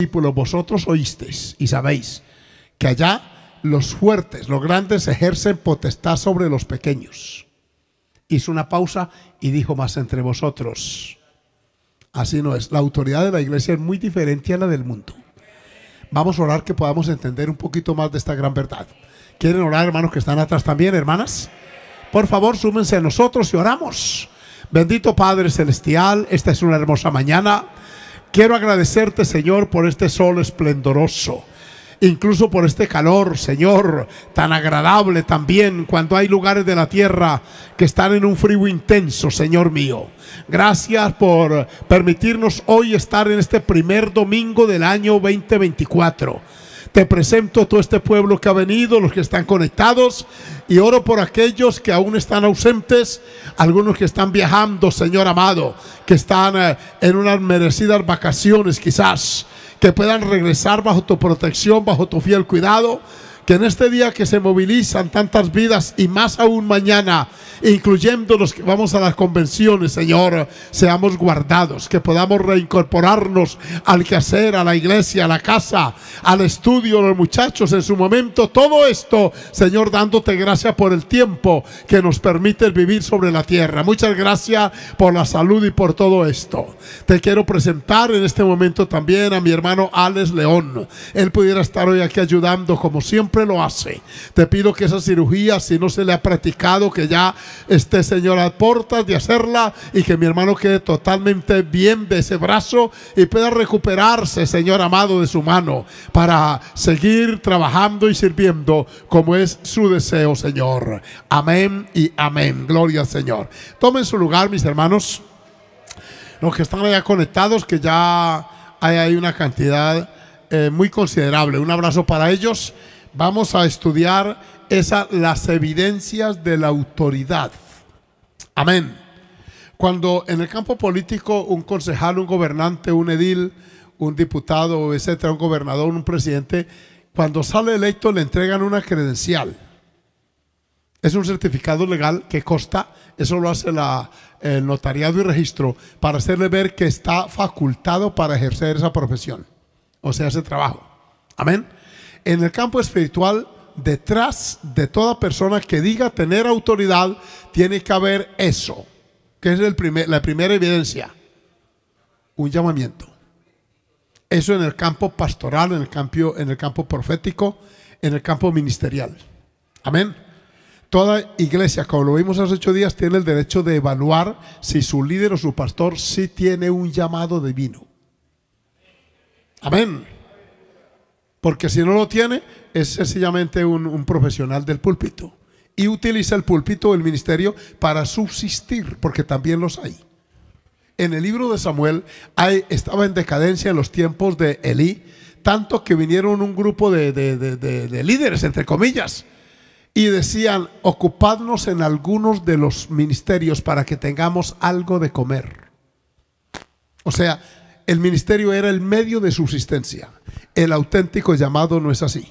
discípulos, vosotros oísteis y sabéis que allá los fuertes, los grandes ejercen potestad sobre los pequeños. Hizo una pausa y dijo: más entre vosotros. Así no es. La autoridad de la iglesia es muy diferente a la del mundo. Vamos a orar que podamos entender un poquito más de esta gran verdad. ¿Quieren orar, hermanos que están atrás también, hermanas? Por favor, súmense a nosotros y oramos. Bendito Padre Celestial, esta es una hermosa mañana. Quiero agradecerte, Señor, por este sol esplendoroso. Incluso por este calor, Señor, tan agradable también, cuando hay lugares de la tierra que están en un frío intenso, Señor mío. Gracias por permitirnos hoy estar en este primer domingo del año 2024. Te presento a todo este pueblo que ha venido, los que están conectados, y oro por aquellos que aún están ausentes, algunos que están viajando, Señor amado, que están en unas merecidas vacaciones quizás, que puedan regresar bajo tu protección, bajo tu fiel cuidado, que en este día que se movilizan tantas vidas y más aún mañana, incluyendo los que vamos a las convenciones, Señor, seamos guardados, que podamos reincorporarnos al quehacer, a la iglesia, a la casa, al estudio, los muchachos en su momento. Todo esto, Señor, dándote gracias por el tiempo que nos permites vivir sobre la tierra. Muchas gracias por la salud y por todo esto. Te quiero presentar en este momento también a mi hermano Alex León. Él pudiera estar hoy aquí ayudando como siempre lo hace. Te pido que esa cirugía, si no se le ha practicado, que ya esté, Señor, a puertas de hacerla, y que mi hermano quede totalmente bien de ese brazo y pueda recuperarse, Señor amado, de su mano, para seguir trabajando y sirviendo como es su deseo, Señor. Amén y amén. Gloria al Señor. Tomen su lugar, mis hermanos. Los que están allá conectados, que ya hay una cantidad muy considerable. Un abrazo para ellos. Vamos a estudiar las evidencias de la autoridad. Amén. Cuando en el campo político un concejal, un gobernante, un edil, un diputado, etcétera, un gobernador, un presidente, cuando sale electo le entregan una credencial. Es un certificado legal que consta, eso lo hace el notariado y registro, para hacerle ver que está facultado para ejercer esa profesión, o sea, ese trabajo. Amén. En el campo espiritual, detrás de toda persona que diga tener autoridad, tiene que haber eso, que es la primera evidencia: un llamamiento. Eso en el campo pastoral, en el campo profético, en el campo ministerial. Amén. Toda iglesia, como lo vimos hace 8 días, tiene el derecho de evaluar si su líder o su pastor sí tiene un llamado divino. Amén. Porque si no lo tiene, es sencillamente un profesional del púlpito. Y utiliza el púlpito, el ministerio, para subsistir, porque también los hay. En el libro de Samuel estaba en decadencia en los tiempos de Elí, tanto que vinieron un grupo de líderes, entre comillas, y decían: ocupadnos en algunos de los ministerios para que tengamos algo de comer. O sea, el ministerio era el medio de subsistencia. El auténtico llamado no es así.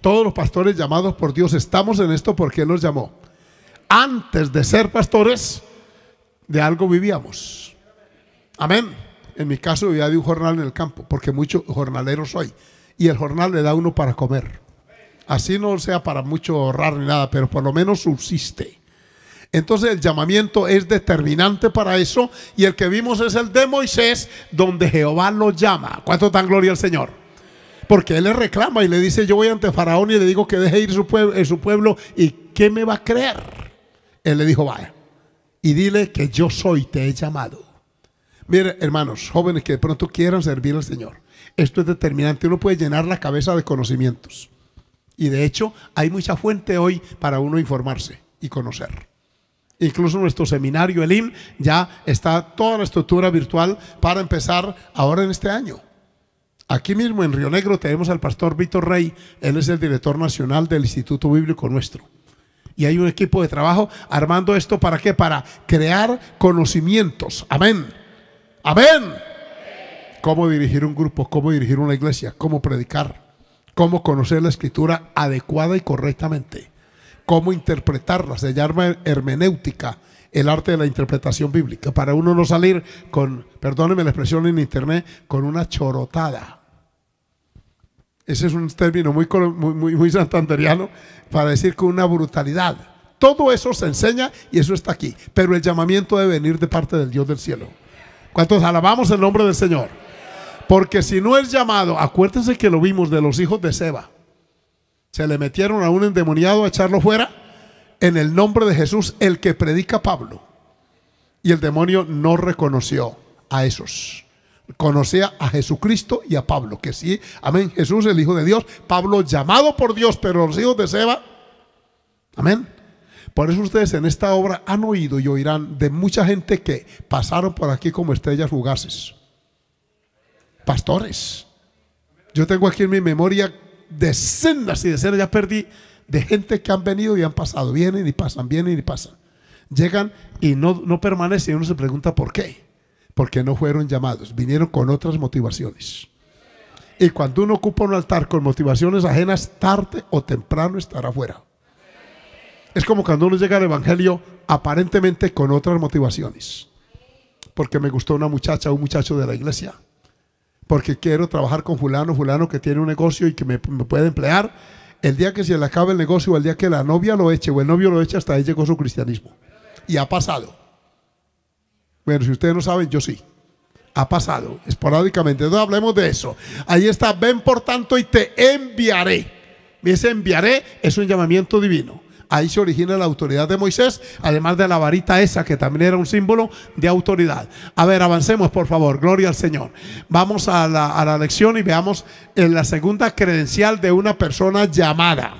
Todos los pastores llamados por Dios estamos en esto porque Él nos llamó. Antes de ser pastores, de algo vivíamos. Amén. En mi caso vivía de un jornal en el campo, porque mucho jornalero soy. Y el jornal le da a uno para comer. Así no sea para mucho ahorrar ni nada, pero por lo menos subsiste. Entonces el llamamiento es determinante para eso, y el que vimos es el de Moisés, donde Jehová lo llama. ¿Cuánto dan gloria al Señor? Porque él le reclama y le dice: yo voy ante Faraón y le digo que deje ir su pueblo, ¿y qué me va a creer? Él le dijo: vaya y dile que yo soy, te he llamado. Mire, hermanos, jóvenes que de pronto quieran servir al Señor, esto es determinante. Uno puede llenar la cabeza de conocimientos, y de hecho hay mucha fuente hoy para uno informarse y conocer. Incluso nuestro seminario, el IM, ya está toda la estructura virtual para empezar ahora en este año. Aquí mismo en Río Negro tenemos al pastor Víctor Rey. Él es el director nacional del Instituto Bíblico nuestro. Y hay un equipo de trabajo armando esto. ¿Para qué? Para crear conocimientos. Amén. Amén. Cómo dirigir un grupo, cómo dirigir una iglesia, cómo predicar, cómo conocer la escritura adecuada y correctamente, cómo interpretarla, se llama hermenéutica, el arte de la interpretación bíblica, para uno no salir con, perdónenme la expresión en internet, con una chorotada. Ese es un término muy santanderiano para decir con una brutalidad. Todo eso se enseña y eso está aquí, pero el llamamiento debe venir de parte del Dios del cielo. ¿Cuántos alabamos el nombre del Señor? Porque si no es llamado, acuérdense que lo vimos de los hijos de Seba. Se le metieron a un endemoniado a echarlo fuera en el nombre de Jesús, el que predica Pablo. Y el demonio no reconoció a esos. Conocía a Jesucristo y a Pablo, que sí, amén, Jesús el Hijo de Dios, Pablo llamado por Dios, pero los hijos de Seba, amén. Por eso ustedes en esta obra han oído y oirán de mucha gente que pasaron por aquí como estrellas fugaces. Pastores. Yo tengo aquí en mi memoria decenas y decenas, ya perdí, de gente que han venido y han pasado. Vienen y pasan, vienen y pasan. Llegan y no permanecen. Y uno se pregunta por qué. Porque no fueron llamados. Vinieron con otras motivaciones. Y cuando uno ocupa un altar con motivaciones ajenas, tarde o temprano estará fuera. Es como cuando uno llega al evangelio aparentemente con otras motivaciones. Porque me gustó una muchacha o un muchacho de la iglesia. Porque quiero trabajar con fulano que tiene un negocio y que me puede emplear. El día que se le acabe el negocio o el día que la novia lo eche o el novio lo eche, hasta ahí llegó su cristianismo. Y ha pasado. Bueno, si ustedes no saben, yo sí. Ha pasado esporádicamente. Entonces hablemos de eso. Ahí está, ven por tanto y te enviaré. Y ese enviaré es un llamamiento divino. Ahí se origina la autoridad de Moisés, además de la varita esa que también era un símbolo de autoridad. A ver, avancemos por favor, gloria al Señor. Vamos a la lección y veamos en la segunda credencial de una persona llamada.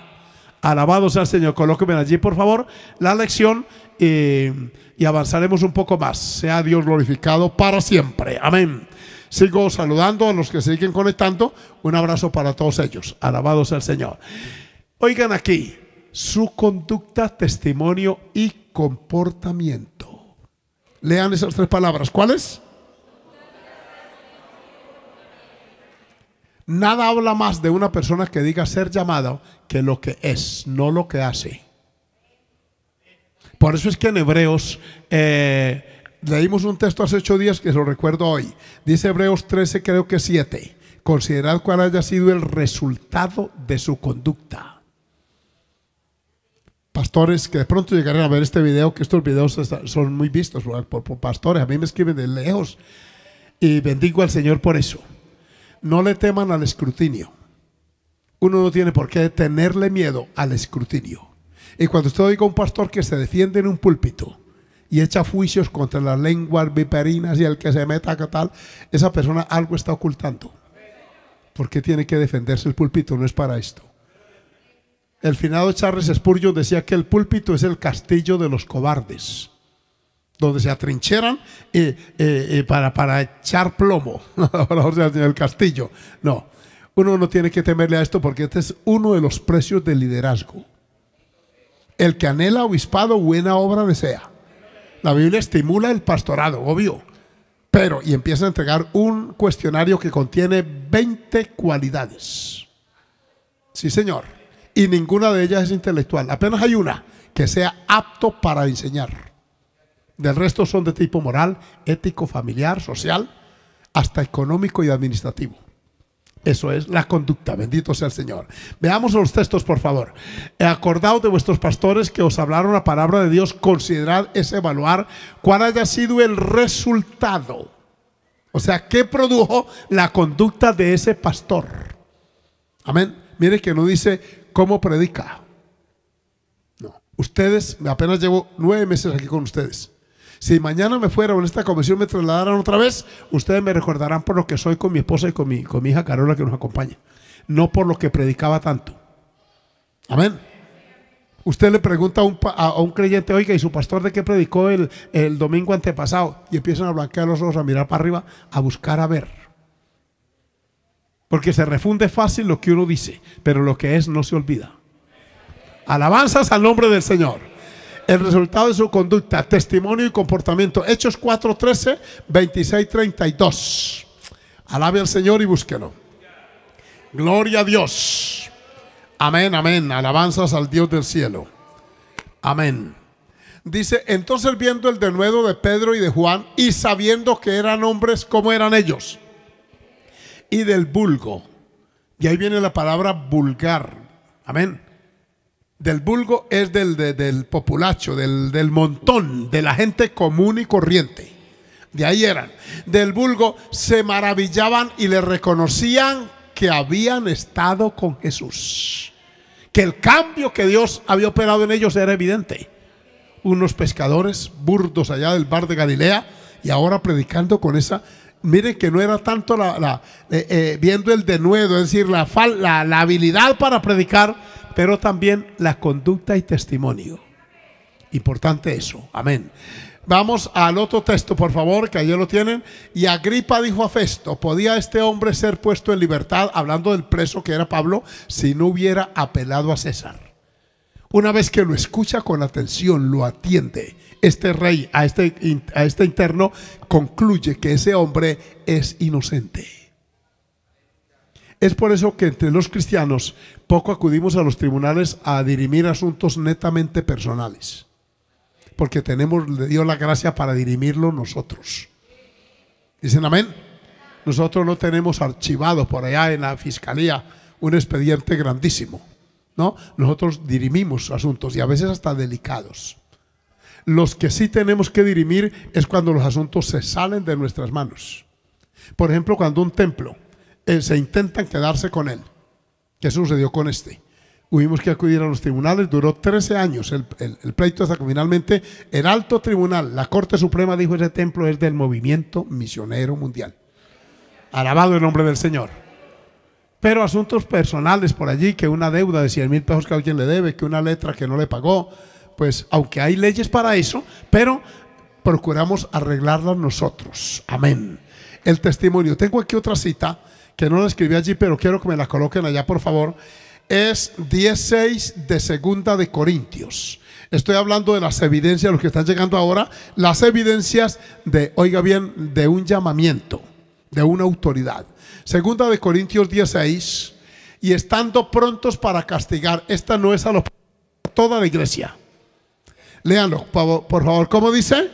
Alabado sea el Señor, colóquenme allí por favor la lección y avanzaremos un poco más. Sea Dios glorificado para siempre, amén. Sigo saludando a los que se siguen conectando, un abrazo para todos ellos, alabado sea el Señor. Oigan aquí. Su conducta, testimonio y comportamiento. Lean esas tres palabras. ¿Cuáles? Nada habla más de una persona que diga ser llamada que lo que es, no lo que hace. Por eso es que en Hebreos, leímos un texto hace 8 días que lo recuerdo hoy. Dice Hebreos 13, creo que 7. Considerad cuál haya sido el resultado de su conducta. Pastores que de pronto llegarán a ver este video, que estos videos son muy vistos por pastores, a mí me escriben de lejos y bendigo al Señor por eso. No le teman al escrutinio. Uno no tiene por qué tenerle miedo al escrutinio. Y cuando usted oiga a un pastor que se defiende en un púlpito y echa juicios contra las lenguas viperinas y el que se meta que tal, esa persona algo está ocultando. Porque tiene que defenderse el púlpito, no es para esto. El finado Charles Spurgeon decía que el púlpito es el castillo de los cobardes, donde se atrincheran para echar plomo. El castillo. No, uno no tiene que temerle a esto porque este es uno de los precios del liderazgo. El que anhela obispado, buena obra desea. La Biblia estimula el pastorado, obvio. Pero, y empieza a entregar un cuestionario que contiene 20 cualidades. Sí, señor. Y ninguna de ellas es intelectual. Apenas hay una que sea apto para enseñar. Del resto son de tipo moral, ético, familiar, social, hasta económico y administrativo. Eso es la conducta. Bendito sea el Señor. Veamos los textos, por favor. Acordaos de vuestros pastores que os hablaron la palabra de Dios. Considerad, es evaluar cuál haya sido el resultado. O sea, ¿qué produjo la conducta de ese pastor? Amén. Mire que no dice... ¿Cómo predica? No. Ustedes, apenas llevo 9 meses aquí con ustedes. Si mañana me fuera o en esta convención me trasladaran otra vez, ustedes me recordarán por lo que soy con mi esposa y con mi hija Carola que nos acompaña. No por lo que predicaba tanto. Amén. Usted le pregunta a un creyente, oiga, ¿y su pastor de qué predicó el domingo antepasado? Y empiezan a blanquear los ojos, a mirar para arriba, a buscar a ver. Porque se refunde fácil lo que uno dice, pero lo que es no se olvida. Alabanzas al nombre del Señor. El resultado de su conducta, testimonio y comportamiento. Hechos 4, 13, 26, 32. Alabe al Señor y búsquelo. Gloria a Dios. Amén, amén. Alabanzas al Dios del cielo. Amén. Dice, entonces viendo el denuedo de Pedro y de Juan y sabiendo que eran hombres como eran ellos y del vulgo, y ahí viene la palabra vulgar, amén, del vulgo es del populacho, del montón, de la gente común y corriente, de ahí eran, del vulgo, se maravillaban y le reconocían que habían estado con Jesús, que el cambio que Dios había operado en ellos era evidente. Unos pescadores burdos allá del bar de Galilea y ahora predicando con esa. Miren que no era tanto viendo el denuedo, es decir, la habilidad para predicar, pero también la conducta y testimonio. Importante eso, amén. Vamos al otro texto, por favor, que ayer lo tienen. Y Agripa dijo a Festo, ¿podía este hombre ser puesto en libertad, hablando del preso que era Pablo, si no hubiera apelado a César? Una vez que lo escucha con atención, lo atiende, este rey a este interno concluye que ese hombre es inocente. Es por eso que entre los cristianos poco acudimos a los tribunales a dirimir asuntos netamente personales, porque tenemos, le dio la gracia para dirimirlo nosotros. ¿Dicen amén? Nosotros no tenemos archivado por allá en la fiscalía un expediente grandísimo. ¿No? Nosotros dirimimos asuntos y a veces hasta delicados. Los que sí tenemos que dirimir es cuando los asuntos se salen de nuestras manos. Por ejemplo, cuando un templo se intentan quedarse con él. ¿Qué sucedió con este? Hubimos que acudir a los tribunales, duró 13 años el pleito hasta que finalmente el alto tribunal, la Corte Suprema, dijo: ese templo es del movimiento misionero mundial. Alabado el nombre del Señor. Pero asuntos personales por allí, que una deuda de 100.000 pesos que alguien le debe, que una letra que no le pagó, pues aunque hay leyes para eso, pero procuramos arreglarlas nosotros. Amén. El testimonio. Tengo aquí otra cita que no la escribí allí, pero quiero que me la coloquen allá, por favor. Es 16 de segunda de Corintios. Estoy hablando de las evidencias, los que están llegando ahora, las evidencias de, oiga bien, de un llamamiento, de una autoridad. Segunda de Corintios 16, y estando prontos para castigar. Esta no es a toda la iglesia. Léanlo, por favor. ¿Cómo dice?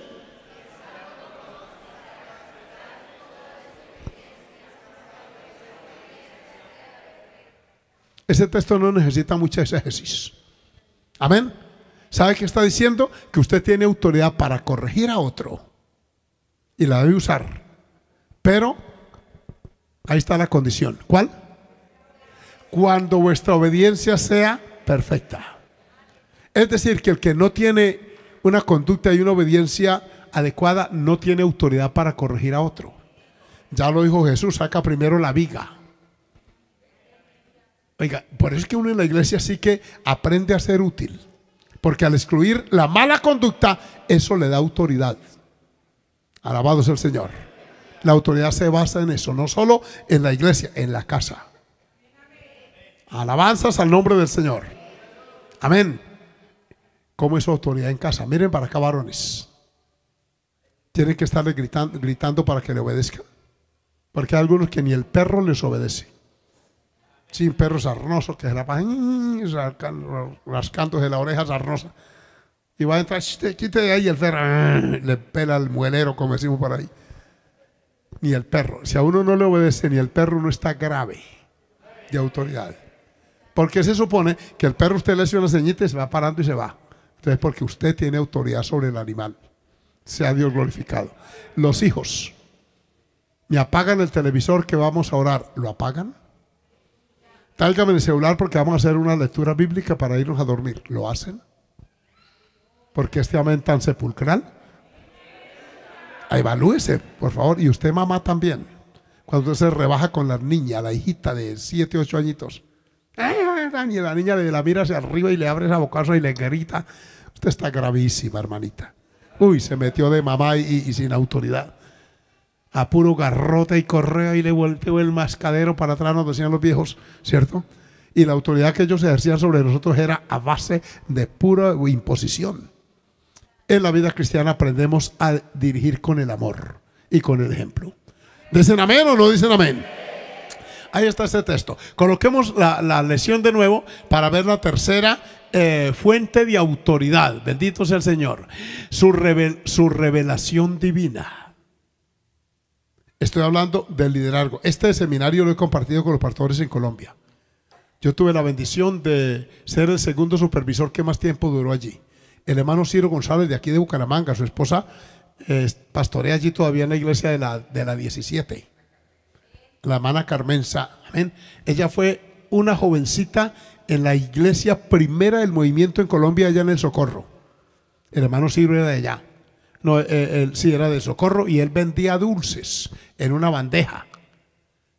Ese texto no necesita mucha exégesis. Amén. ¿Sabe qué está diciendo? Que usted tiene autoridad para corregir a otro y la debe usar, pero ahí está la condición. ¿Cuál? Cuando vuestra obediencia sea perfecta. Es decir, que el que no tiene una conducta y una obediencia adecuada no tiene autoridad para corregir a otro. Ya lo dijo Jesús, saca primero la viga. Oiga, por eso es que uno en la iglesia sí que aprende a ser útil, porque al excluir la mala conducta, eso le da autoridad. Alabado sea el Señor. La autoridad se basa en eso, no solo en la iglesia, en la casa. Alabanzas al nombre del Señor. Amén. ¿Cómo es su autoridad en casa? Miren para acá, varones. Tienen que estarle gritando para que le obedezcan, porque hay algunos que ni el perro les obedece. Sin perros sarnosos que se la pasan rascándose la oreja sarnosa. Y va a entrar, quite de ahí el perro. Le pela el muelero, como decimos por ahí. Ni el perro. Si a uno no le obedece ni el perro, no está grave de autoridad. Porque se supone que el perro usted le hace una ceñita y se va parando y se va. Entonces, porque usted tiene autoridad sobre el animal. Sea Dios glorificado. Los hijos. Me apagan el televisor que vamos a orar. ¿Lo apagan? Tálgame el celular porque vamos a hacer una lectura bíblica para irnos a dormir. ¿Lo hacen? Porque este amén tan sepulcral. Evalúese, por favor, y usted mamá también. Cuando usted se rebaja con la niña, la hijita de 7, 8 añitos, y la niña le la mira hacia arriba y le abre esa bocaza y le grita, usted está gravísima, hermanita. Uy, se metió de mamá y sin autoridad. A puro garrote y correa, y le volteó el mascadero para atrás, nos decían los viejos, ¿cierto? Y la autoridad que ellos ejercían sobre nosotros era a base de pura imposición. En la vida cristiana aprendemos a dirigir con el amor y con el ejemplo. ¿Dicen amén o no dicen amén? Ahí está este texto. Coloquemos la lección de nuevo para ver la tercera fuente de autoridad, bendito sea el Señor, su revelación divina. Estoy hablando del liderazgo. Este seminario lo he compartido con los pastores en Colombia. Yo tuve la bendición de ser el segundo supervisor que más tiempo duró allí. El hermano Ciro González, de aquí de Bucaramanga, su esposa pastorea allí todavía en la iglesia de la 17, la hermana Carmenza. Amén. Ella fue una jovencita en la iglesia primera del movimiento en Colombia, allá en El Socorro. El hermano Ciro era de allá. No, él sí era de Socorro, y él vendía dulces en una bandeja.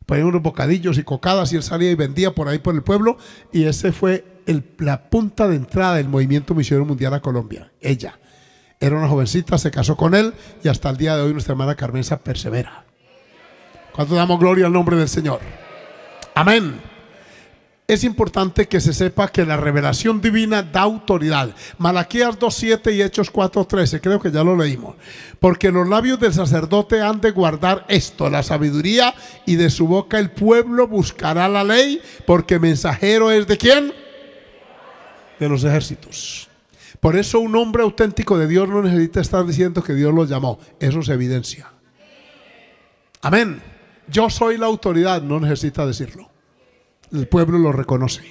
Ponía unos bocadillos y cocadas y él salía y vendía por ahí por el pueblo, y ese fue la punta de entrada del movimiento misionero mundial a Colombia. Ella era una jovencita, se casó con él, y hasta el día de hoy nuestra hermana Carmenza persevera. ¿Cuánto damos gloria al nombre del Señor? Amén. Es importante que se sepa que la revelación divina da autoridad. Malaquías 2:7 y Hechos 4:13, creo que ya lo leímos. Porque los labios del sacerdote han de guardar esto, la sabiduría, y de su boca el pueblo buscará la ley, porque mensajero es ¿de quién? De los ejércitos. Por eso un hombre auténtico de Dios no necesita estar diciendo que Dios lo llamó. Eso se evidencia. Amén. Yo soy la autoridad, no necesita decirlo. El pueblo lo reconoce.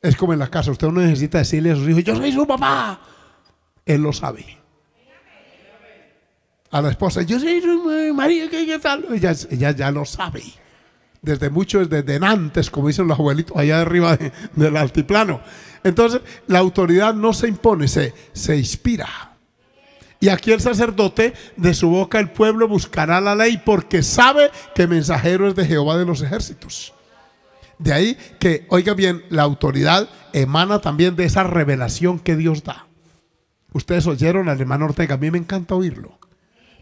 Es como en la casa. Usted no necesita decirle a sus hijos: yo soy su papá. Él lo sabe. A la esposa: yo soy su marido. ¿Qué tal? Ella ya lo sabe. Desde antes, como dicen los abuelitos allá arriba del altiplano. Entonces, la autoridad no se impone, se inspira. Y aquí el sacerdote, de su boca el pueblo buscará la ley, porque sabe que mensajero es de Jehová de los ejércitos. De ahí que, oiga bien, la autoridad emana también de esa revelación que Dios da. Ustedes oyeron al hermano Ortega, a mí me encanta oírlo.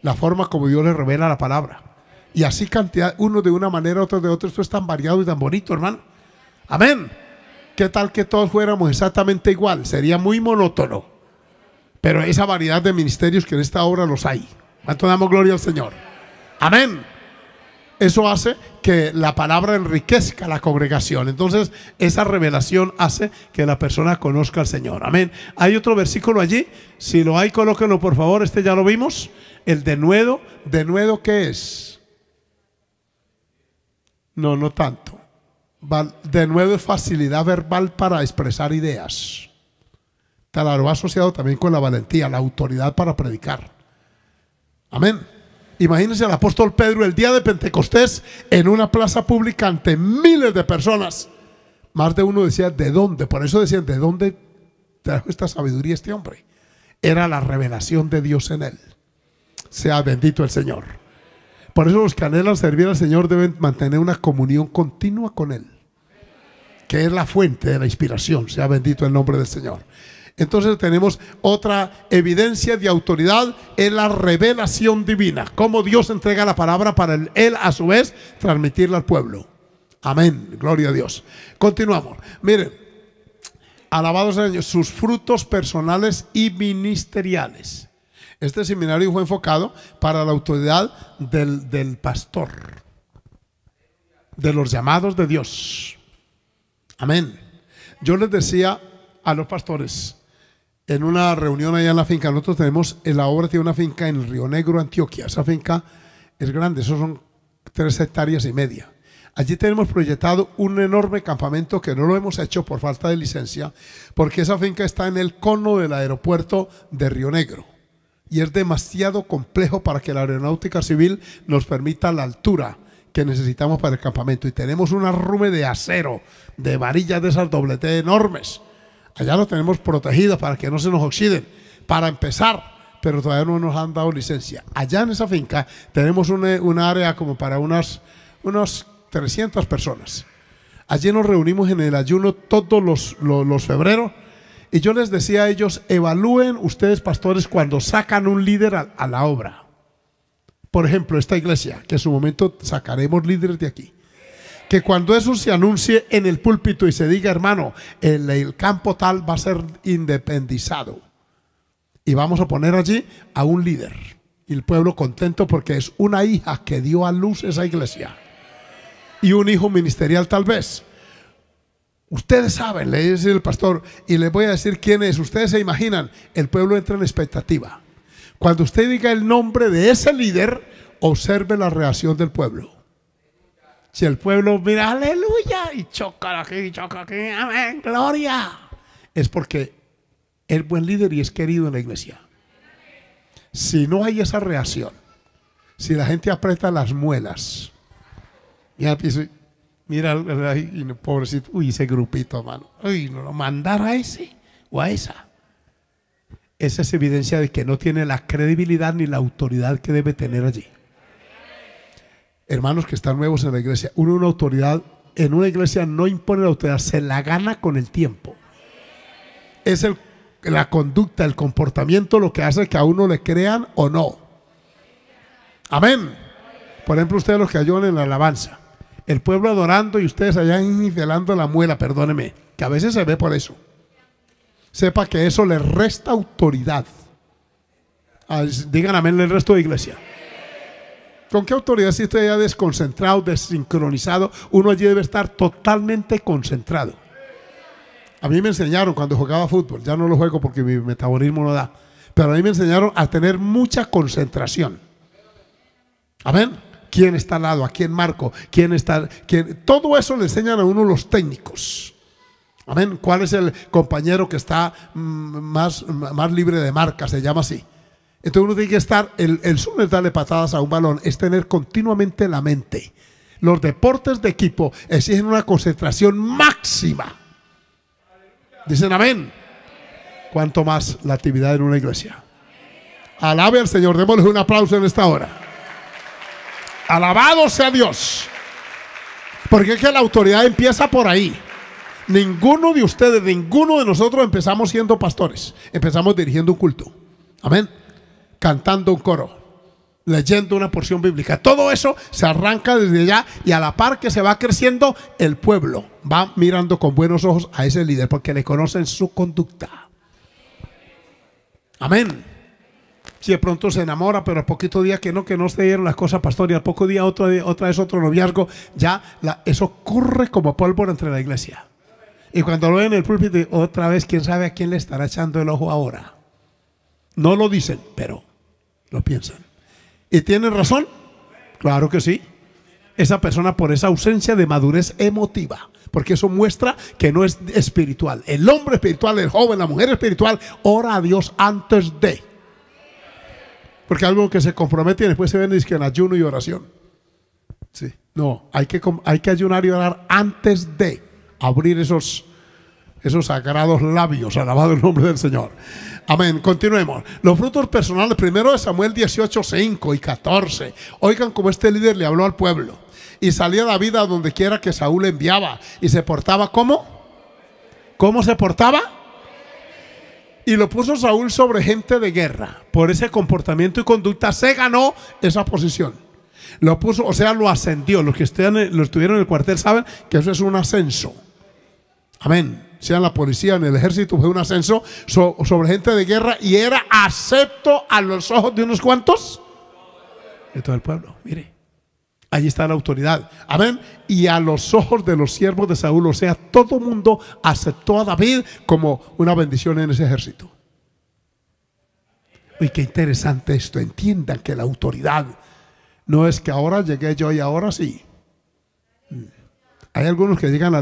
La forma como Dios le revela la palabra. Y así cantidad, uno de una manera, otro de otra. Esto es tan variado y tan bonito, hermano. Amén. ¿Qué tal que todos fuéramos exactamente igual? Sería muy monótono. Pero esa variedad de ministerios que en esta obra los hay. ¿Cuánto damos gloria al Señor? Amén. Eso hace que la palabra enriquezca la congregación. Entonces, esa revelación hace que la persona conozca al Señor. Amén. Hay otro versículo allí. Si lo hay, colóquenlo, por favor. Este ya lo vimos. El denuedo. ¿Denuedo qué es? No, no tanto. Denuedo es facilidad verbal para expresar ideas. Lo ha asociado también con la valentía, la autoridad para predicar. Amén. Imagínense al apóstol Pedro el día de Pentecostés en una plaza pública ante miles de personas. Más de uno decía: ¿de dónde? Por eso decían: ¿de dónde trajo esta sabiduría este hombre? Era la revelación de Dios en él. Sea bendito el Señor. Por eso los que anhelan servir al Señor deben mantener una comunión continua con él, que es la fuente de la inspiración. Sea bendito el nombre del Señor. Entonces tenemos otra evidencia de autoridad en la revelación divina. Cómo Dios entrega la palabra para él a su vez transmitirla al pueblo. Amén. Gloria a Dios. Continuamos. Miren. Alabado sea Dios. Sus frutos personales y ministeriales. Este seminario fue enfocado para la autoridad del pastor. De los llamados de Dios. Amén. Yo les decía a los pastores, en una reunión allá en la finca, nosotros tenemos, la obra tiene una finca en Río Negro, Antioquia. Esa finca es grande, eso son 3,5 hectáreas. Allí tenemos proyectado un enorme campamento que no lo hemos hecho por falta de licencia, porque esa finca está en el cono del aeropuerto de Río Negro. Y es demasiado complejo para que la aeronáutica civil nos permita la altura que necesitamos para el campamento. Y tenemos un arrume de acero, de varillas de esas doblete enormes. Allá lo tenemos protegido para que no se nos oxiden, para empezar, pero todavía no nos han dado licencia. Allá en esa finca tenemos un área como para unas 300 personas. Allí nos reunimos en el ayuno todos los febreros, y yo les decía a ellos: evalúen ustedes, pastores, cuando sacan un líder a la obra. Por ejemplo, esta iglesia, que en su momento sacaremos líderes de aquí. Que cuando eso se anuncie en el púlpito y se diga: hermano, el campo tal va a ser independizado, y vamos a poner allí a un líder. Y el pueblo contento porque es una hija que dio a luz esa iglesia. Y un hijo ministerial tal vez. Ustedes saben, le dice el pastor, y les voy a decir quién es. Ustedes se imaginan, el pueblo entra en expectativa. Cuando usted diga el nombre de ese líder, observe la reacción del pueblo. Si el pueblo mira, aleluya, y choca aquí, amén, gloria, es porque es buen líder y es querido en la iglesia. Si no hay esa reacción, si la gente aprieta las muelas, ya pienso, mira, y pobrecito, uy, ese grupito, mano, uy, no lo mandar a ese o a esa. Esa es evidencia de que no tiene la credibilidad ni la autoridad que debe tener allí. Hermanos que están nuevos en la iglesia, uno una autoridad, en una iglesia no impone la autoridad, se la gana con el tiempo. Es la conducta, el comportamiento lo que hace que a uno le crean o no. Amén. Por ejemplo, ustedes los que ayudan en la alabanza, el pueblo adorando y ustedes allá nivelando la muela, perdóneme, que a veces se ve por eso. Sepa que eso le resta autoridad. Digan amén el resto de iglesia. ¿Con qué autoridad si usted ya desconcentrado, desincronizado? Uno allí debe estar totalmente concentrado. A mí me enseñaron cuando jugaba fútbol, ya no lo juego porque mi metabolismo no da, pero a mí me enseñaron a tener mucha concentración. Amén. ¿Quién está al lado? ¿A quién marco? ¿Quién está? ¿Quién? Todo eso le enseñan a uno los técnicos. Amén. ¿Cuál es el compañero que está más libre de marca? Se llama así. Entonces uno tiene que estar, el sur es darle patadas a un balón, es tener continuamente la mente. Los deportes de equipo exigen una concentración máxima. Dicen amén. Cuanto más la actividad en una iglesia. Alabe al Señor, démosle un aplauso en esta hora. Alabado sea Dios. Porque es que la autoridad empieza por ahí. Ninguno de ustedes, ninguno de nosotros empezamos siendo pastores. Empezamos dirigiendo un culto. Amén. Cantando un coro, leyendo una porción bíblica. Todo eso se arranca desde allá y a la par que se va creciendo, el pueblo va mirando con buenos ojos a ese líder porque le conocen su conducta. Amén. Si de pronto se enamora, pero al poquito día que no se dieron las cosas, pastor, y al poco día otra vez otro noviazgo, ya eso corre como pólvora entre la iglesia. Y cuando lo ven en el púlpito, otra vez, quién sabe a quién le estará echando el ojo ahora. No lo dicen, pero lo piensan. ¿Y tienen razón? Claro que sí. Esa persona por esa ausencia de madurez emotiva, porque eso muestra que no es espiritual. El hombre espiritual, el joven, la mujer espiritual, ora a Dios antes de. Porque algo que se compromete y después se ven en ayuno y oración. Sí. No, hay que ayunar y orar antes de abrir esos sagrados labios, alabado el nombre del Señor. Amén, continuemos. Los frutos personales, primero de Samuel 18, 5 y 14. Oigan cómo este líder le habló al pueblo. Y salía David a donde quiera que Saúl le enviaba. Y se portaba ¿cómo? ¿Cómo se portaba? Y lo puso Saúl sobre gente de guerra. Por ese comportamiento y conducta se ganó esa posición. Lo puso, o sea, lo ascendió. Los que estuvieron en el cuartel saben que eso es un ascenso. Amén. Sea en la policía, en el ejército, fue un ascenso sobre gente de guerra y era acepto a los ojos de unos cuantos de todo el pueblo. Mire, allí está la autoridad. Amén. Y a los ojos de los siervos de Saúl, o sea, todo el mundo aceptó a David como una bendición en ese ejército. Y qué interesante esto. Entiendan que la autoridad no es que ahora llegué yo y ahora sí. Hay algunos que llegan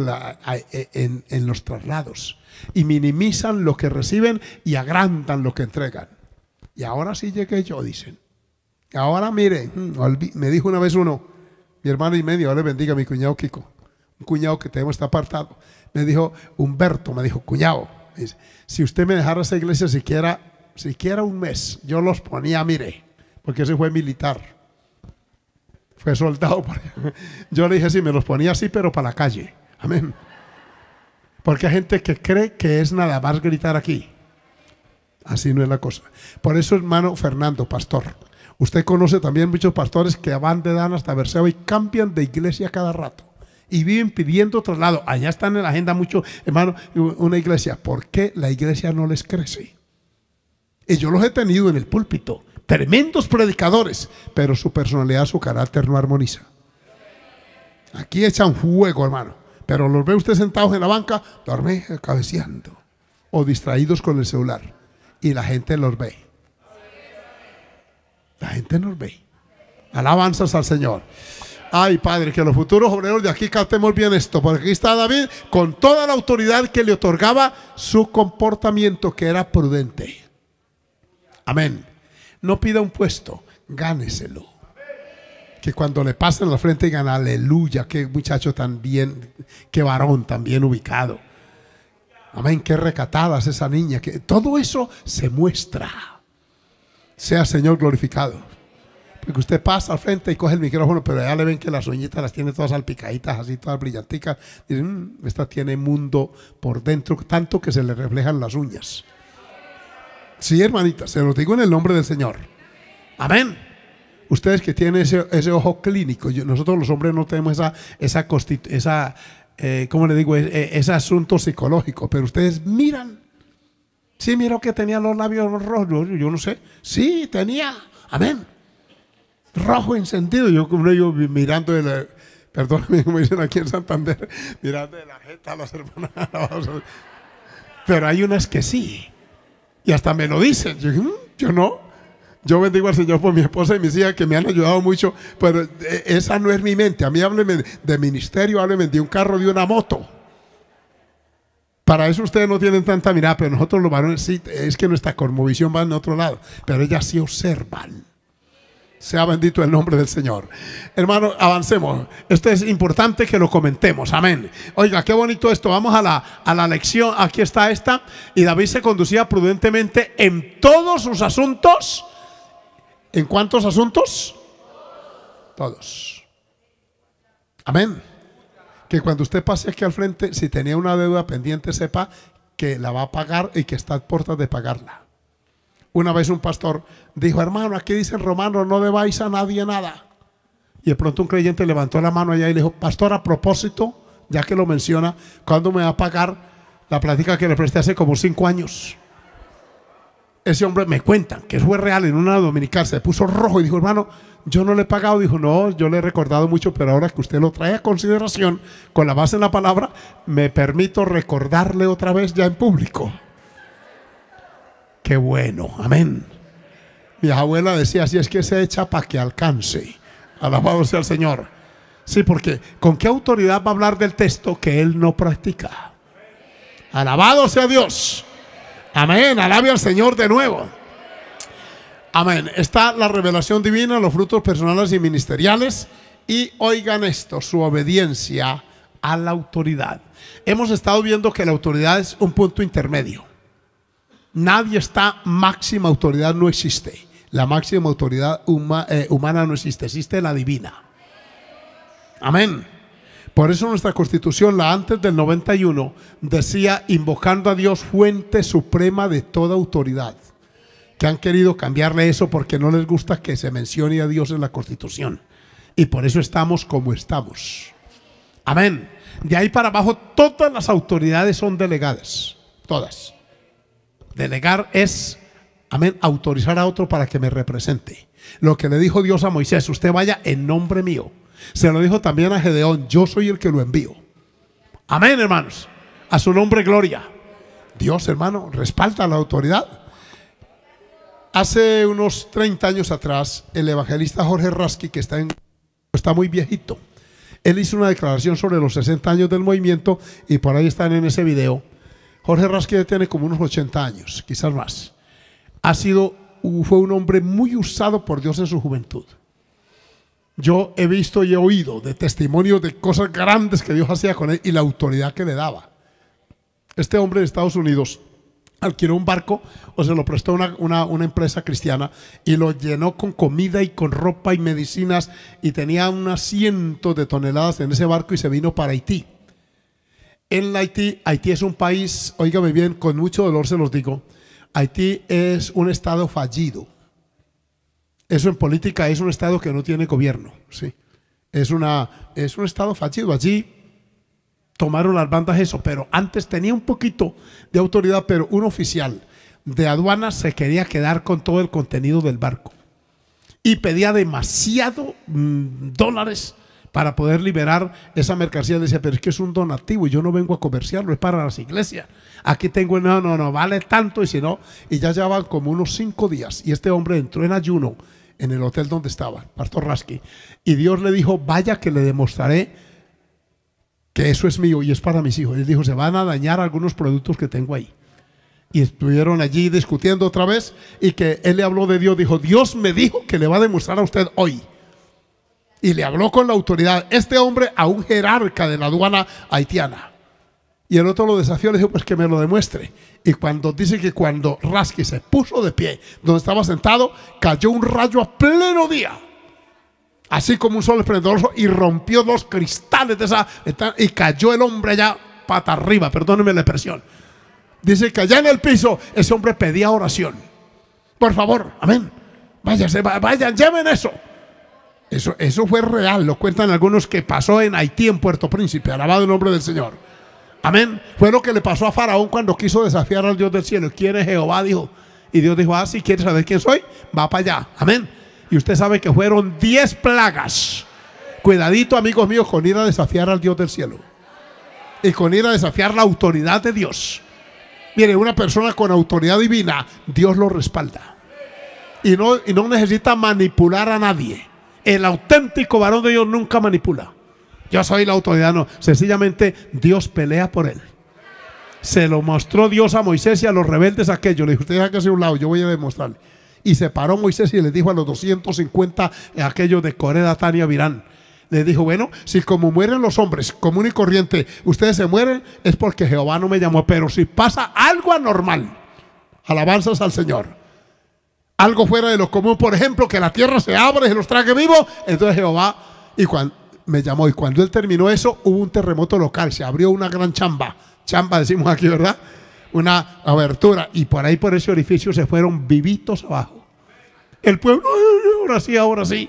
en los traslados y minimizan lo que reciben y agrandan lo que entregan. Y ahora sí llegué yo, dicen. Ahora mire, me dijo una vez uno, mi hermano y medio, ahora le bendiga mi cuñado Kiko, un cuñado que tenemos está apartado. Me dijo, Humberto, me dijo, cuñado, dice, si usted me dejara esa iglesia siquiera un mes, yo los ponía, mire, porque ese fue militar. Fue soldado. Yo le dije, sí, me los ponía así, pero para la calle. Amén. Porque hay gente que cree que es nada más gritar aquí. Así no es la cosa. Por eso, hermano Fernando, pastor, usted conoce también muchos pastores que van de Dan hasta Berceo y cambian de iglesia cada rato. Y viven pidiendo traslado. Allá están en la agenda mucho, hermano, una iglesia. ¿Por qué la iglesia no les crece? Y yo los he tenido en el púlpito. Tremendos predicadores, pero su personalidad, su carácter no armoniza. Aquí echan fuego, hermano, pero los ve usted sentados en la banca, dormí, cabeceando, o distraídos con el celular, y la gente los ve. La gente nos ve. Alabanzas al Señor. Ay, Padre, que los futuros obreros de aquí captemos bien esto, porque aquí está David con toda la autoridad que le otorgaba su comportamiento, que era prudente. Amén. No pida un puesto, gáneselo. Que cuando le pasen la frente digan, aleluya, qué muchacho tan bien, qué varón tan bien ubicado. Amén, qué recatada es esa niña. Que todo eso se muestra. Sea Señor glorificado. Porque usted pasa al frente y coge el micrófono, pero ya le ven que las uñitas las tiene todas salpicaditas, así todas brillanticas. Dicen, esta tiene mundo por dentro, tanto que se le reflejan las uñas. Sí, hermanita, se lo digo en el nombre del Señor. Amén. Ustedes que tienen ese ojo clínico, nosotros los hombres no tenemos ¿cómo le digo? Ese asunto psicológico, pero ustedes miran. Sí, miro que tenía los labios rojos, yo no sé. Sí, tenía, amén, rojo encendido. Yo mirando, perdónenme, como dicen aquí en Santander, mirando de la jeta a las hermanas. Pero hay unas que sí, y hasta me lo dicen. Yo no. Yo bendigo al Señor por mi esposa y mis hijas que me han ayudado mucho, pero esa no es mi mente. A mí hábleme de ministerio, hábleme de un carro, de una moto. Para eso ustedes no tienen tanta mirada, pero nosotros los varones sí, es que nuestra cosmovisión va en otro lado, pero ellas sí observan. Sea bendito el nombre del Señor. Hermano, avancemos. Esto es importante que lo comentemos. Amén. Oiga, qué bonito esto. Vamos a la lección. Aquí está esta. Y David se conducía prudentemente en todos sus asuntos. ¿En cuántos asuntos? Todos. Amén. Que cuando usted pase aquí al frente, si tenía una deuda pendiente, sepa que la va a pagar y que está a puertas de pagarla. Una vez un pastor dijo, hermano, aquí dicen Romanos, no debáis a nadie nada. Y de pronto un creyente levantó la mano allá y le dijo, pastor, a propósito, ya que lo menciona, ¿cuándo me va a pagar la plática que le presté hace como 5 años? Ese hombre, me cuentan que fue real, en una dominical se puso rojo y dijo, hermano, yo no le he pagado. Dijo, no, yo le he recordado mucho, pero ahora que usted lo trae a consideración con la base en la palabra, me permito recordarle otra vez ya en público. Qué bueno, amén. Mi abuela decía, así es que se echa para que alcance. Alabado sea el Señor. Sí, porque ¿con qué autoridad va a hablar del texto que él no practica? Alabado sea Dios. Amén, alabe al Señor de nuevo. Amén, está la revelación divina, los frutos personales y ministeriales. Y oigan esto, su obediencia a la autoridad. Hemos estado viendo que la autoridad es un punto intermedio. Nadie está máxima autoridad, no existe. La máxima autoridad humana no existe, existe la divina. Amén. Por eso nuestra Constitución, la antes del 91, decía, invocando a Dios, fuente suprema de toda autoridad. Que han querido cambiarle eso porque no les gusta que se mencione a Dios en la Constitución. Y por eso estamos como estamos. Amén. De ahí para abajo, todas las autoridades son delegadas. Todas. Delegar es, amén, autorizar a otro para que me represente. Lo que le dijo Dios a Moisés, usted vaya en nombre mío. Se lo dijo también a Gedeón, yo soy el que lo envío. Amén, hermanos. A su nombre, gloria. Dios, hermano, respalda la autoridad. Hace unos 30 años atrás, el evangelista Jorge Rasqui, que está muy viejito, él hizo una declaración sobre los 60 años del movimiento, y por ahí están en ese video. Jorge Rasqui tiene como unos 80 años, quizás más. Fue un hombre muy usado por Dios en su juventud. Yo he visto y he oído de testimonios de cosas grandes que Dios hacía con él y la autoridad que le daba. Este hombre de Estados Unidos alquiló un barco o se lo prestó una empresa cristiana y lo llenó con comida y con ropa y medicinas, y tenía unas cientos de toneladas en ese barco y se vino para Haití. En Haití es un país, óigame bien, con mucho dolor se los digo, Haití es un estado fallido. Eso en política es un estado que no tiene gobierno, ¿sí? Es un estado fallido. Allí tomaron las bandas eso, pero antes tenía un poquito de autoridad, pero un oficial de aduanas se quería quedar con todo el contenido del barco y pedía demasiado dólares para poder liberar esa mercancía. Decía, pero es que es un donativo y yo no vengo a comerciarlo, es para las iglesias. Aquí tengo, no, vale tanto, y si no, y ya llevaban como unos 5 días. Y este hombre entró en ayuno en el hotel donde estaba, Pastor Rasqui, y Dios le dijo, vaya que le demostraré que eso es mío y es para mis hijos. Él dijo, se van a dañar algunos productos que tengo ahí. Y estuvieron allí discutiendo otra vez, y que él le habló de Dios, dijo, Dios me dijo que le va a demostrar a usted hoy. Y le habló con la autoridad, este hombre, a un jerarca de la aduana haitiana. Y el otro lo desafió, le dijo, pues que me lo demuestre. Y cuando dice que cuando Rasqui se puso de pie, donde estaba sentado, cayó un rayo a pleno día, así como un sol esplendoroso, y rompió los cristales de esa, y cayó el hombre allá pata arriba, perdónenme la expresión. Dice que allá en el piso ese hombre pedía oración. Por favor, amén. Váyanse, vayan, lleven eso. Eso fue real, lo cuentan algunos, que pasó en Haití, en Puerto Príncipe. Alabado el nombre del Señor. Amén. Fue lo que le pasó a Faraón cuando quiso desafiar al Dios del cielo. ¿Quién es Jehová? Dijo. Y Dios dijo, ah, si quieres saber quién soy, va para allá. Amén. Y usted sabe que fueron 10 plagas. Cuidadito, amigos míos, con ir a desafiar al Dios del cielo. Y con ir a desafiar la autoridad de Dios. Mire, una persona con autoridad divina, Dios lo respalda. Y no necesita manipular a nadie. El auténtico varón de Dios nunca manipula. Yo soy la autoridad, no. Sencillamente Dios pelea por él. Se lo mostró Dios a Moisés y a los rebeldes aquellos. Le dijo, usted hágase a un lado, yo voy a demostrarle. Y se paró Moisés y le dijo a los 250 aquellos de Coré, Datán y Avirán. Le dijo, bueno, si como mueren los hombres común y corriente, ustedes se mueren, es porque Jehová no me llamó. Pero si pasa algo anormal, alabanzas al Señor, algo fuera de lo común, por ejemplo, que la tierra se abra y se los trague vivos, entonces Jehová me llamó. Y cuando él terminó eso, hubo un terremoto local, se abrió una gran chamba. Chamba decimos aquí, ¿verdad? Una abertura. Y por ahí, por ese orificio, se fueron vivitos abajo. El pueblo, ahora sí, ahora sí.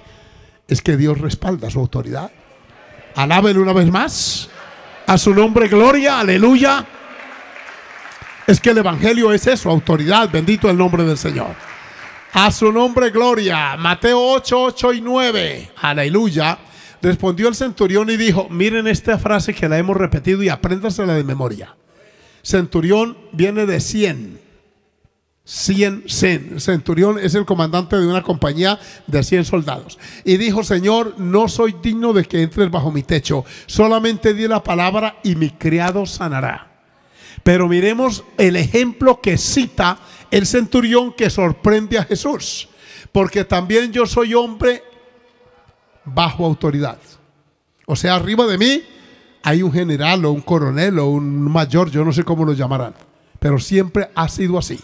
Es que Dios respalda su autoridad. Alábenlo una vez más. A su nombre, gloria, aleluya. Es que el evangelio es eso, autoridad. Bendito el nombre del Señor. A su nombre, gloria. Mateo 8, 8 y 9. Aleluya. Respondió el centurión y dijo, miren esta frase que la hemos repetido y apréndasela de memoria. Centurión viene de 100. 100. Centurión es el comandante de una compañía de 100 soldados. Y dijo, Señor, no soy digno de que entres bajo mi techo. Solamente di la palabra y mi criado sanará. Pero miremos el ejemplo que cita el centurión que sorprende a Jesús. Porque también yo soy hombre bajo autoridad. O sea, arriba de mí hay un general o un coronel o un mayor, yo no sé cómo lo llamarán. Pero siempre ha sido así.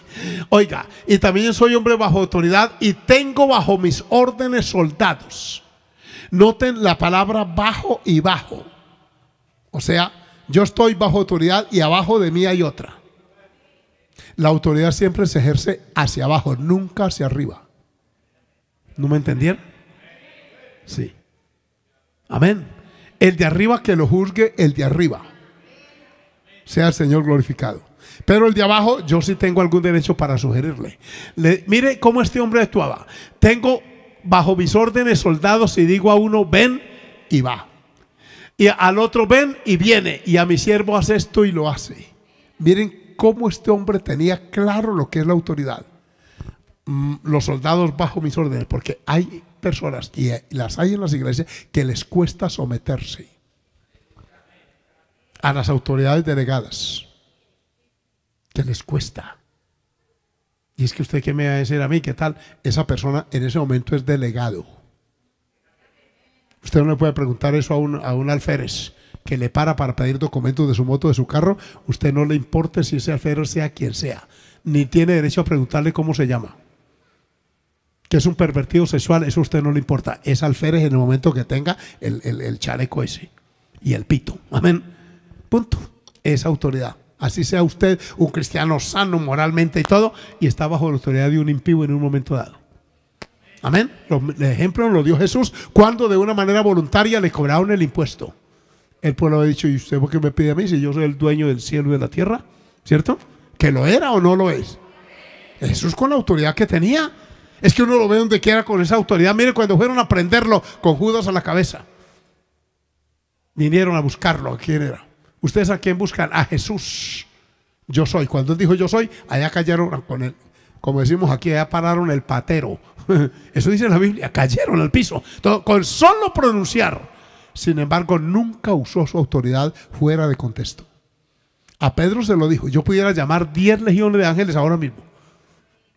Oiga, y también soy hombre bajo autoridad y tengo bajo mis órdenes soldados. Noten la palabra bajo y bajo. O sea, yo estoy bajo autoridad y abajo de mí hay otra. La autoridad siempre se ejerce hacia abajo, nunca hacia arriba. ¿No me entendieron? Sí. Amén. El de arriba que lo juzgue, el de arriba. Sea el Señor glorificado. Pero el de abajo, yo sí tengo algún derecho para sugerirle. Mire cómo este hombre actuaba. Tengo bajo mis órdenes soldados y digo a uno, ven y va. Y al otro, ven y viene. Y a mi siervo, hace esto y lo hace. Miren cómo este hombre tenía claro lo que es la autoridad. Los soldados bajo mis órdenes, porque hay personas, y las hay en las iglesias, que les cuesta someterse a las autoridades delegadas. Que les cuesta. Y es que usted qué me va a decir a mí, ¿qué tal? Esa persona en ese momento es delegado. Usted no le puede preguntar eso a un alférez que le para pedir documentos de su moto, de su carro. Usted no le importa si ese alférez sea quien sea. Ni tiene derecho a preguntarle cómo se llama. Que es un pervertido sexual, eso a usted no le importa. Es alférez en el momento que tenga el chaleco ese y el pito. Amén. Punto. Es autoridad. Así sea usted un cristiano sano moralmente y todo, y está bajo la autoridad de un impío en un momento dado. Amén. El ejemplo lo dio Jesús cuando de una manera voluntaria le cobraron el impuesto. El pueblo ha dicho, ¿y usted por qué me pide a mí si yo soy el dueño del cielo y de la tierra? ¿Cierto? ¿Que lo era o no lo es? Jesús con la autoridad que tenía. Es que uno lo ve donde quiera con esa autoridad. Mire, cuando fueron a prenderlo con Judas a la cabeza. vinieron a buscarlo. ¿Quién era? ¿Ustedes a quién buscan? A Jesús. Yo soy. Cuando él dijo yo soy, allá cayeron con él. Como decimos aquí, allá pararon el patero. Eso dice la Biblia, cayeron al piso. Entonces, con solo pronunciar. Sin embargo, nunca usó su autoridad fuera de contexto. A Pedro se lo dijo. Yo pudiera llamar 10 legiones de ángeles ahora mismo.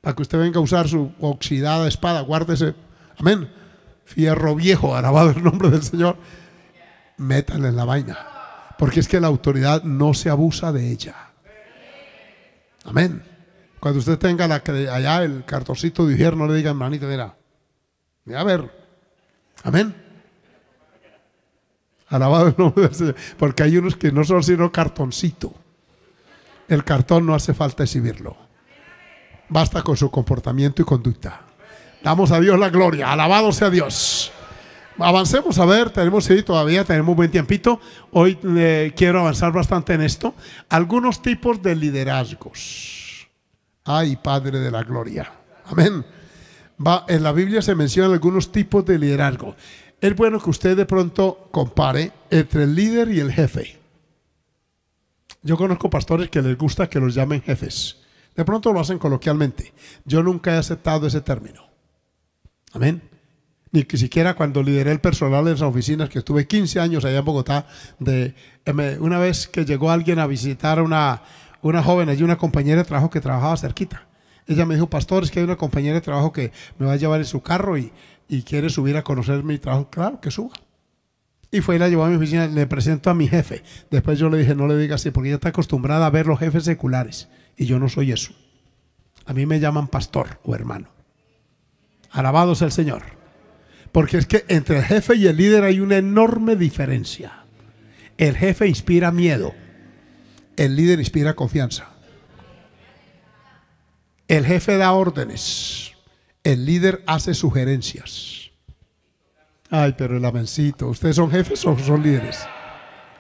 Para que usted venga a usar su oxidada espada. Guárdese. Amén. Fierro viejo, alabado el nombre del Señor. Métanle en la vaina. Porque es que la autoridad no se abusa de ella. Amén. Cuando usted tenga allá el cartoncito de infierno, le digan, manito, mira. Mira, a ver. Amén. Alabado el nombre del Señor. Porque hay unos que no son sino cartoncito. El cartón no hace falta exhibirlo. Basta con su comportamiento y conducta. Damos a Dios la gloria. Alabado sea Dios. Avancemos, a ver, tenemos, sí, todavía tenemos buen tiempito. Hoy quiero avanzar bastante en esto. Algunos tipos de liderazgos. Ay, Padre de la Gloria. Amén. En la Biblia se mencionan algunos tipos de liderazgo. Es bueno que usted de pronto compare entre el líder y el jefe. Yo conozco pastores que les gusta que los llamen jefes. De pronto lo hacen coloquialmente. Yo nunca he aceptado ese término. Amén. Ni que siquiera cuando lideré el personal en las oficinas, que estuve 15 años allá en Bogotá, una vez que llegó alguien a visitar una joven allí, una compañera de trabajo que trabajaba cerquita. Ella me dijo, pastor, es que hay una compañera de trabajo que me va a llevar en su carro y quiere subir a conocer mi trabajo. Claro, que suba. Y fue y la llevó a mi oficina, le presento a mi jefe. Después yo le dije, no le diga así, porque ella está acostumbrada a ver los jefes seculares. Y yo no soy eso. A mí me llaman pastor o hermano. Alabado sea el Señor. Porque es que entre el jefe y el líder hay una enorme diferencia. El jefe inspira miedo. El líder inspira confianza. El jefe da órdenes. El líder hace sugerencias. Ay, pero el amencito. ¿Ustedes son jefes o son líderes?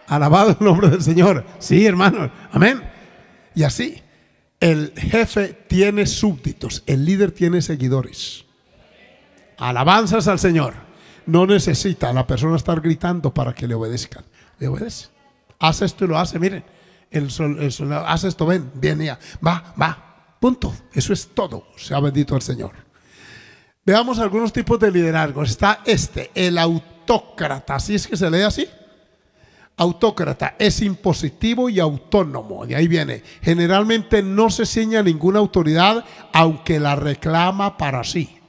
Alabado el nombre del Señor. Sí, hermano. Amén. Y así. El jefe tiene súbditos. El líder tiene seguidores. Alabanzas al Señor. No necesita a la persona estar gritando para que le obedezcan. Le obedece. Hace esto y lo hace. Miren. Haz esto, ven, viene ya, va, punto. Eso es todo, sea bendito el Señor. Veamos algunos tipos de liderazgo. Está el autócrata, ¿sí es que se lee así? Autócrata, es impositivo y autónomo, de ahí viene. Generalmente no se ciñe a ninguna autoridad, aunque la reclama para sí.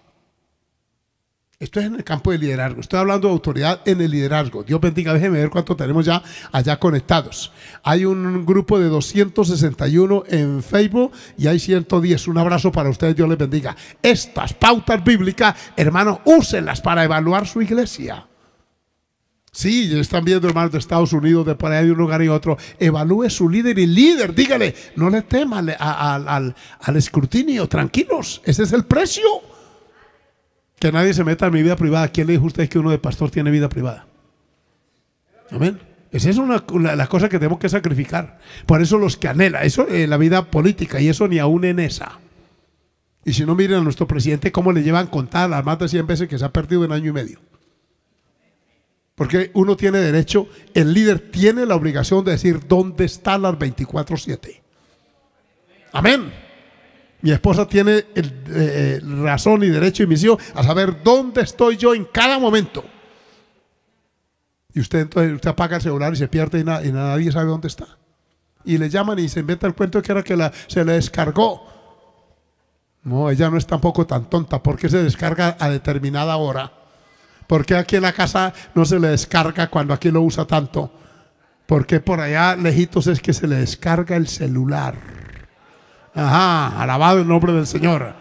Esto es en el campo del liderazgo. Estoy hablando de autoridad en el liderazgo. Dios bendiga, déjenme ver cuánto tenemos ya allá conectados. Hay un grupo de 261 en Facebook y hay 110. Un abrazo para ustedes, Dios les bendiga. Estas pautas bíblicas, hermanos, úsenlas para evaluar su iglesia. Sí, están viendo hermanos de Estados Unidos, de por ahí de un lugar y otro. Evalúe su líder y líder, dígale, no le tema al escrutinio, tranquilos, ese es el precio. Que nadie se meta en mi vida privada. ¿Quién le dijo a usted que uno de pastor tiene vida privada? Amén. Esa es una de las cosas que tenemos que sacrificar. Por eso los que anhela, eso la vida política, y eso ni aún en esa. Y si no, miren a nuestro presidente cómo le llevan contadas las más de 100 veces que se ha perdido en año y medio. Porque uno tiene derecho, el líder tiene la obligación de decir dónde está las 24/7. Amén. Mi esposa tiene razón y derecho y misión a saber dónde estoy yo en cada momento. Y usted entonces apaga el celular y se pierde y nadie sabe dónde está. Y le llaman y se inventa el cuento que era que se le descargó. No, ella no es tampoco tan tonta. ¿Por qué se descarga a determinada hora? ¿Por qué aquí en la casa no se le descarga cuando aquí lo usa tanto? ¿Por qué por allá lejitos es que se le descarga el celular? Ajá, alabado el nombre del Señor.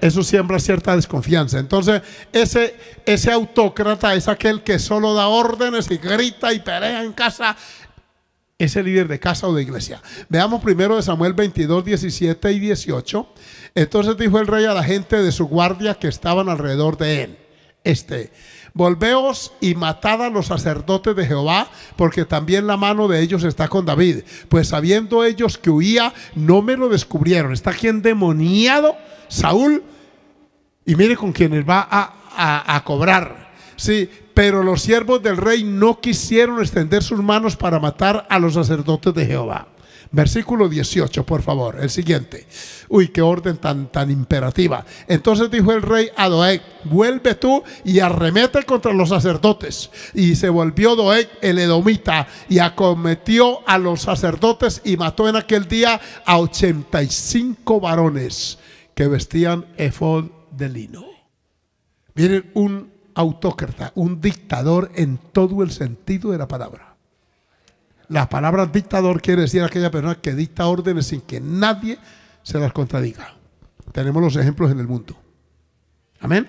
Eso siembra cierta desconfianza. Entonces, ese autócrata es aquel que solo da órdenes y grita y pelea en casa. Es el líder de casa o de iglesia. Veamos primero de Samuel 22, 17 y 18. Entonces dijo el rey a la gente de su guardia que estaban alrededor de él. Volveos y matad a los sacerdotes de Jehová, porque también la mano de ellos está con David. Pues sabiendo ellos que huía, no me lo descubrieron. Está aquí endemoniado Saúl, y mire con quienes va a cobrar. Sí, pero los siervos del rey no quisieron extender sus manos para matar a los sacerdotes de Jehová. Versículo 18, por favor, el siguiente. Uy, qué orden tan imperativa. Entonces dijo el rey a Doeg: vuelve tú y arremete contra los sacerdotes. Y se volvió Doeg el edomita y acometió a los sacerdotes y mató en aquel día a 85 varones que vestían efod de lino. Miren, un autócrata, un dictador en todo el sentido de la palabra. La palabra dictador quiere decir aquella persona que dicta órdenes sin que nadie se las contradiga. Tenemos los ejemplos en el mundo. Amén.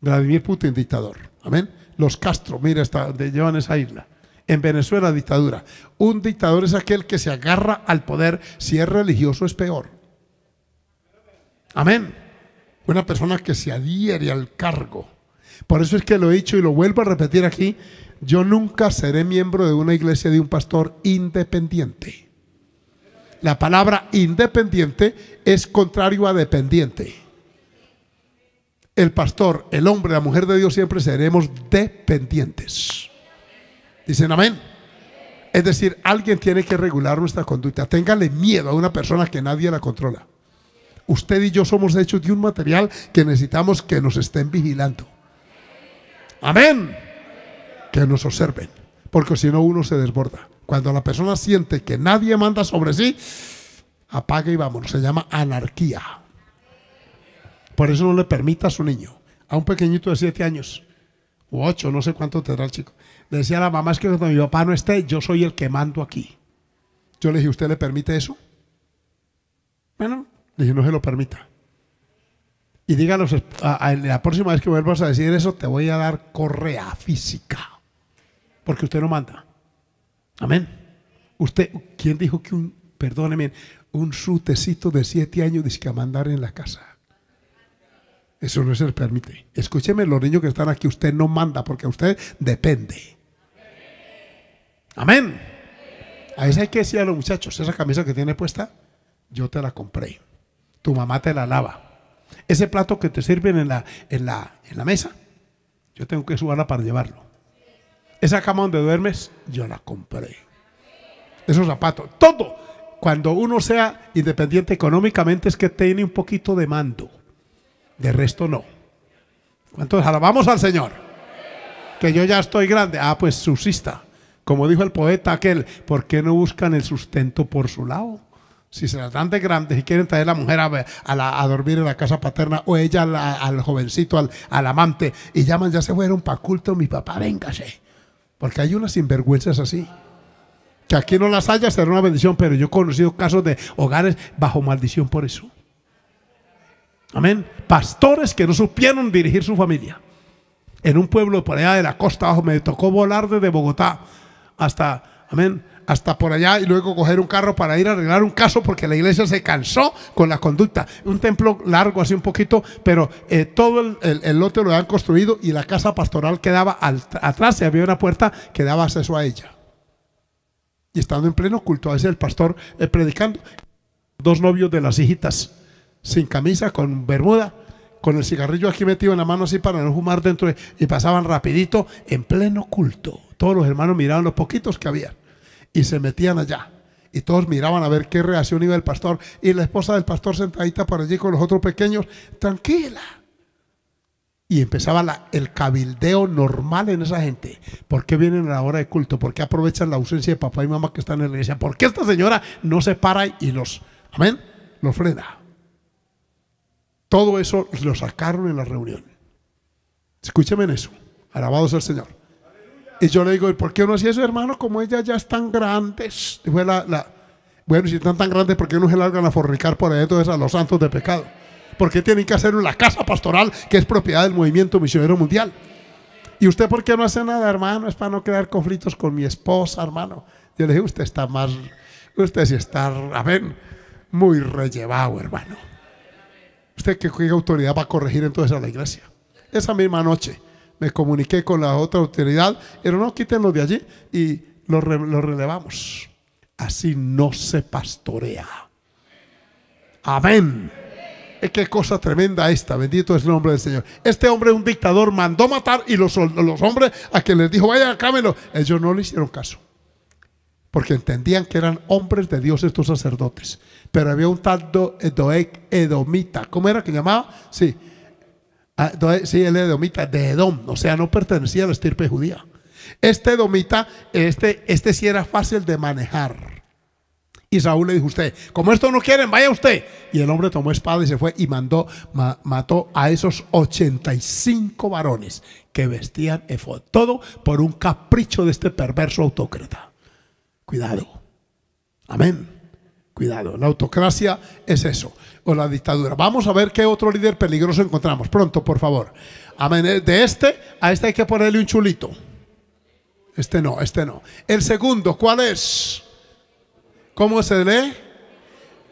Vladimir Putin, dictador. Amén. Los Castro, mira, llevan esa isla. En Venezuela, dictadura. Un dictador es aquel que se agarra al poder. Si es religioso, es peor. Amén. Una persona que se adhiere al cargo. Por eso es que lo he dicho y lo vuelvo a repetir aquí. Yo nunca seré miembro de una iglesia de un pastor independiente. La palabra independiente es contrario a dependiente. El pastor, el hombre, la mujer de Dios siempre seremos dependientes. Dicen amén. Es decir, alguien tiene que regular nuestra conducta. Téngale miedo a una persona que nadie la controla. Usted y yo somos hechos de un material que necesitamos que nos estén vigilando. Amén. Que nos observen, porque si no uno se desborda. Cuando la persona siente que nadie manda sobre sí, apaga y vámonos. Se llama anarquía. Por eso no le permita a su niño, a un pequeñito de 7 años u 8, no sé cuánto tendrá el chico, le decía a la mamá: es que cuando mi papá no esté, yo soy el que mando aquí. Yo le dije: ¿usted le permite eso? Bueno, le dije: no se lo permita. Y díganos, la próxima vez que vuelvas a decir eso, te voy a dar correa física. Porque usted no manda. Amén. Usted, ¿quién dijo que perdóneme, un sutecito de 7 años dice que a mandar en la casa? Eso no se le permite. Escúcheme, los niños que están aquí, usted no manda porque a usted depende. Amén. A veces hay que decir a los muchachos: esa camisa que tiene puesta, yo te la compré. Tu mamá te la lava. Ese plato que te sirven en la mesa, yo tengo que subirla para llevarlo. Esa cama donde duermes, yo la compré. Esos zapatos, todo. Cuando uno sea independiente económicamente es que tiene un poquito de mando. De resto no. ¿Cuántos alabamos al Señor? Que yo ya estoy grande. Ah, pues subsista. Como dijo el poeta aquel: ¿por qué no buscan el sustento por su lado? Si se las dan de grandes y quieren traer a la mujer a dormir en la casa paterna, o ella al jovencito, al amante, y llaman: ya se fueron para culto, mi papá, véngase. Porque hay unas sinvergüenzas así. Que aquí no las haya, será una bendición, pero yo he conocido casos de hogares bajo maldición por eso. Amén. Pastores que no supieron dirigir su familia. En un pueblo por allá de la costa abajo, me tocó volar desde Bogotá hasta, amén, hasta por allá, y luego coger un carro para ir a arreglar un caso porque la iglesia se cansó con la conducta. Un templo largo así un poquito, pero todo el lote lo habían construido y la casa pastoral quedaba atrás, y había una puerta que daba acceso a ella. Y estando en pleno culto, a veces el pastor predicando, dos novios de las hijitas, sin camisa, con bermuda, con el cigarrillo aquí metido en la mano así para no fumar dentro, y pasaban rapidito en pleno culto. Todos los hermanos miraban los poquitos que había y se metían allá, y todos miraban a ver qué reacción iba el pastor, y la esposa del pastor sentadita por allí con los otros pequeños, tranquila. Y empezaba el cabildeo normal en esa gente. ¿Por qué vienen a la hora de culto? ¿Por qué aprovechan la ausencia de papá y mamá que están en la iglesia? ¿Por qué esta señora no se para y los, amén, los frena? Todo eso lo sacaron en la reunión. Escúcheme en eso. Alabado sea el Señor. Y yo le digo: ¿por qué no hacía eso, hermano? Como ellas ya están grandes. Y fue bueno, si están tan grandes, ¿por qué no se largan a fornicar por ahí entonces a los santos de pecado? ¿Por qué tienen que hacerlo en la casa pastoral, que es propiedad del movimiento misionero mundial? ¿Y usted por qué no hace nada, hermano? Es para no crear conflictos con mi esposa, hermano. Yo le dije: usted sí está, amén, muy rellevado, hermano. ¿Usted qué autoridad va a corregir entonces a la iglesia? Esa misma noche me comuniqué con la otra autoridad, pero no, quítenlo de allí y lo relevamos. Así no se pastorea. Amén. Qué cosa tremenda esta, bendito es el nombre del Señor. Este hombre, un dictador, mandó matar, y los hombres a quien les dijo, vayan a cámelo, ellos no le hicieron caso, porque entendían que eran hombres de Dios estos sacerdotes. Pero había un tal edomita, ¿cómo era que llamaba? Sí, él era edomita, de Edom, o sea, no pertenecía a la estirpe judía. Este edomita, este sí era fácil de manejar. Y Saúl le dijo, usted, como esto no quieren, vaya usted. Y el hombre tomó espada y se fue y mató a esos 85 varones que vestían efod. Todo por un capricho de este perverso autócrata. Cuidado. Amén. Cuidado. La autocracia es eso. O la dictadura. Vamos a ver qué otro líder peligroso encontramos. Pronto, por favor. Amén. De a este hay que ponerle un chulito. Este no. El segundo, ¿cuál es? ¿Cómo se lee?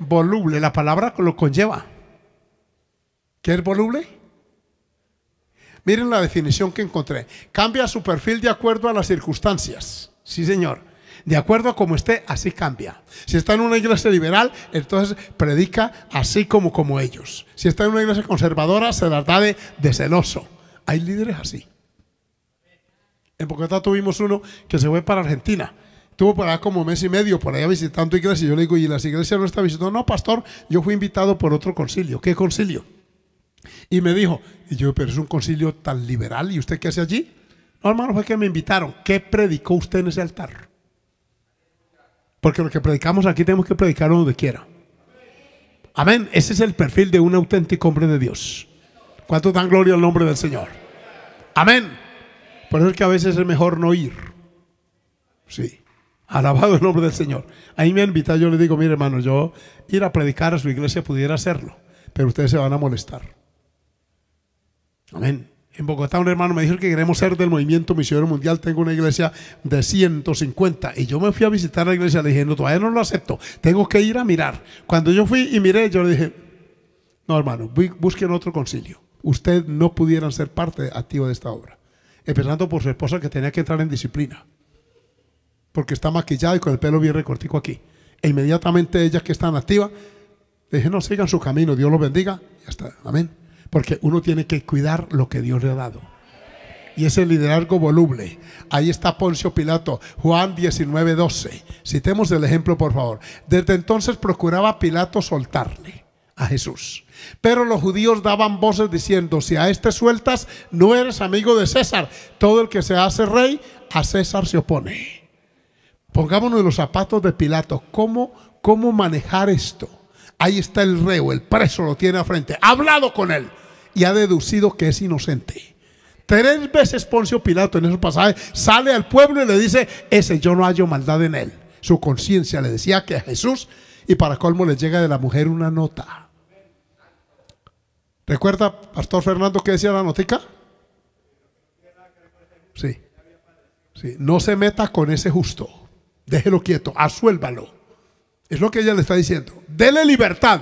Voluble. La palabra lo conlleva. ¿Qué es voluble? Miren la definición que encontré. Cambia su perfil de acuerdo a las circunstancias. Sí, señor. De acuerdo a como esté, así cambia. Si está en una iglesia liberal, entonces predica así como ellos. Si está en una iglesia conservadora, se las da de celoso. Hay líderes así. En Bogotá tuvimos uno que se fue para Argentina. Estuvo por allá como mes y medio, por allá visitando iglesias. Y yo le digo, ¿y las iglesias no está visitando? No, pastor, yo fui invitado por otro concilio. ¿Qué concilio? Y me dijo, y yo, pero es un concilio tan liberal, ¿y usted qué hace allí? No, hermano, fue que me invitaron. ¿Qué predicó usted en ese altar? Porque lo que predicamos aquí tenemos que predicarlo donde quiera. Amén. Ese es el perfil de un auténtico hombre de Dios. ¿Cuánto dan gloria al nombre del Señor? Amén. Por eso es que a veces es mejor no ir. Sí. Alabado el nombre del Señor. Ahí me invita, yo le digo, mire hermano, yo ir a predicar a su iglesia pudiera hacerlo, pero ustedes se van a molestar. Amén. En Bogotá un hermano me dijo que queremos ser del movimiento misionero mundial, tengo una iglesia de 150, y yo me fui a visitar la iglesia, le dije, no, todavía no lo acepto, tengo que ir a mirar. Cuando yo fui y miré, yo le dije, no hermano, busquen otro concilio, ustedes no pudieran ser parte activa de esta obra. Empezando por su esposa, que tenía que entrar en disciplina, porque está maquillada y con el pelo bien recortico aquí. E inmediatamente ellas que están activas, le dije, no, sigan su camino, Dios los bendiga, ya está, amén. Porque uno tiene que cuidar lo que Dios le ha dado. Y ese liderazgo voluble. Ahí está Poncio Pilato, Juan 19:12. Citemos el ejemplo, por favor. Desde entonces procuraba Pilato soltarle a Jesús, pero los judíos daban voces diciendo, si a este sueltas, no eres amigo de César. Todo el que se hace rey, a César se opone. Pongámonos en los zapatos de Pilato. ¿Cómo manejar esto? Ahí está el reo, el preso lo tiene a frente. Ha hablado con él y ha deducido que es inocente. 3 veces Poncio Pilato en esos pasajes sale al pueblo y le dice, ese yo no hallo maldad en él. Su conciencia le decía que a Jesús, y para colmo le llega de la mujer una nota. ¿Recuerda, pastor Fernando, qué decía la notica? Sí. Sí. No se meta con ese justo. Déjelo quieto, asuélvalo. Es lo que ella le está diciendo. Dele libertad,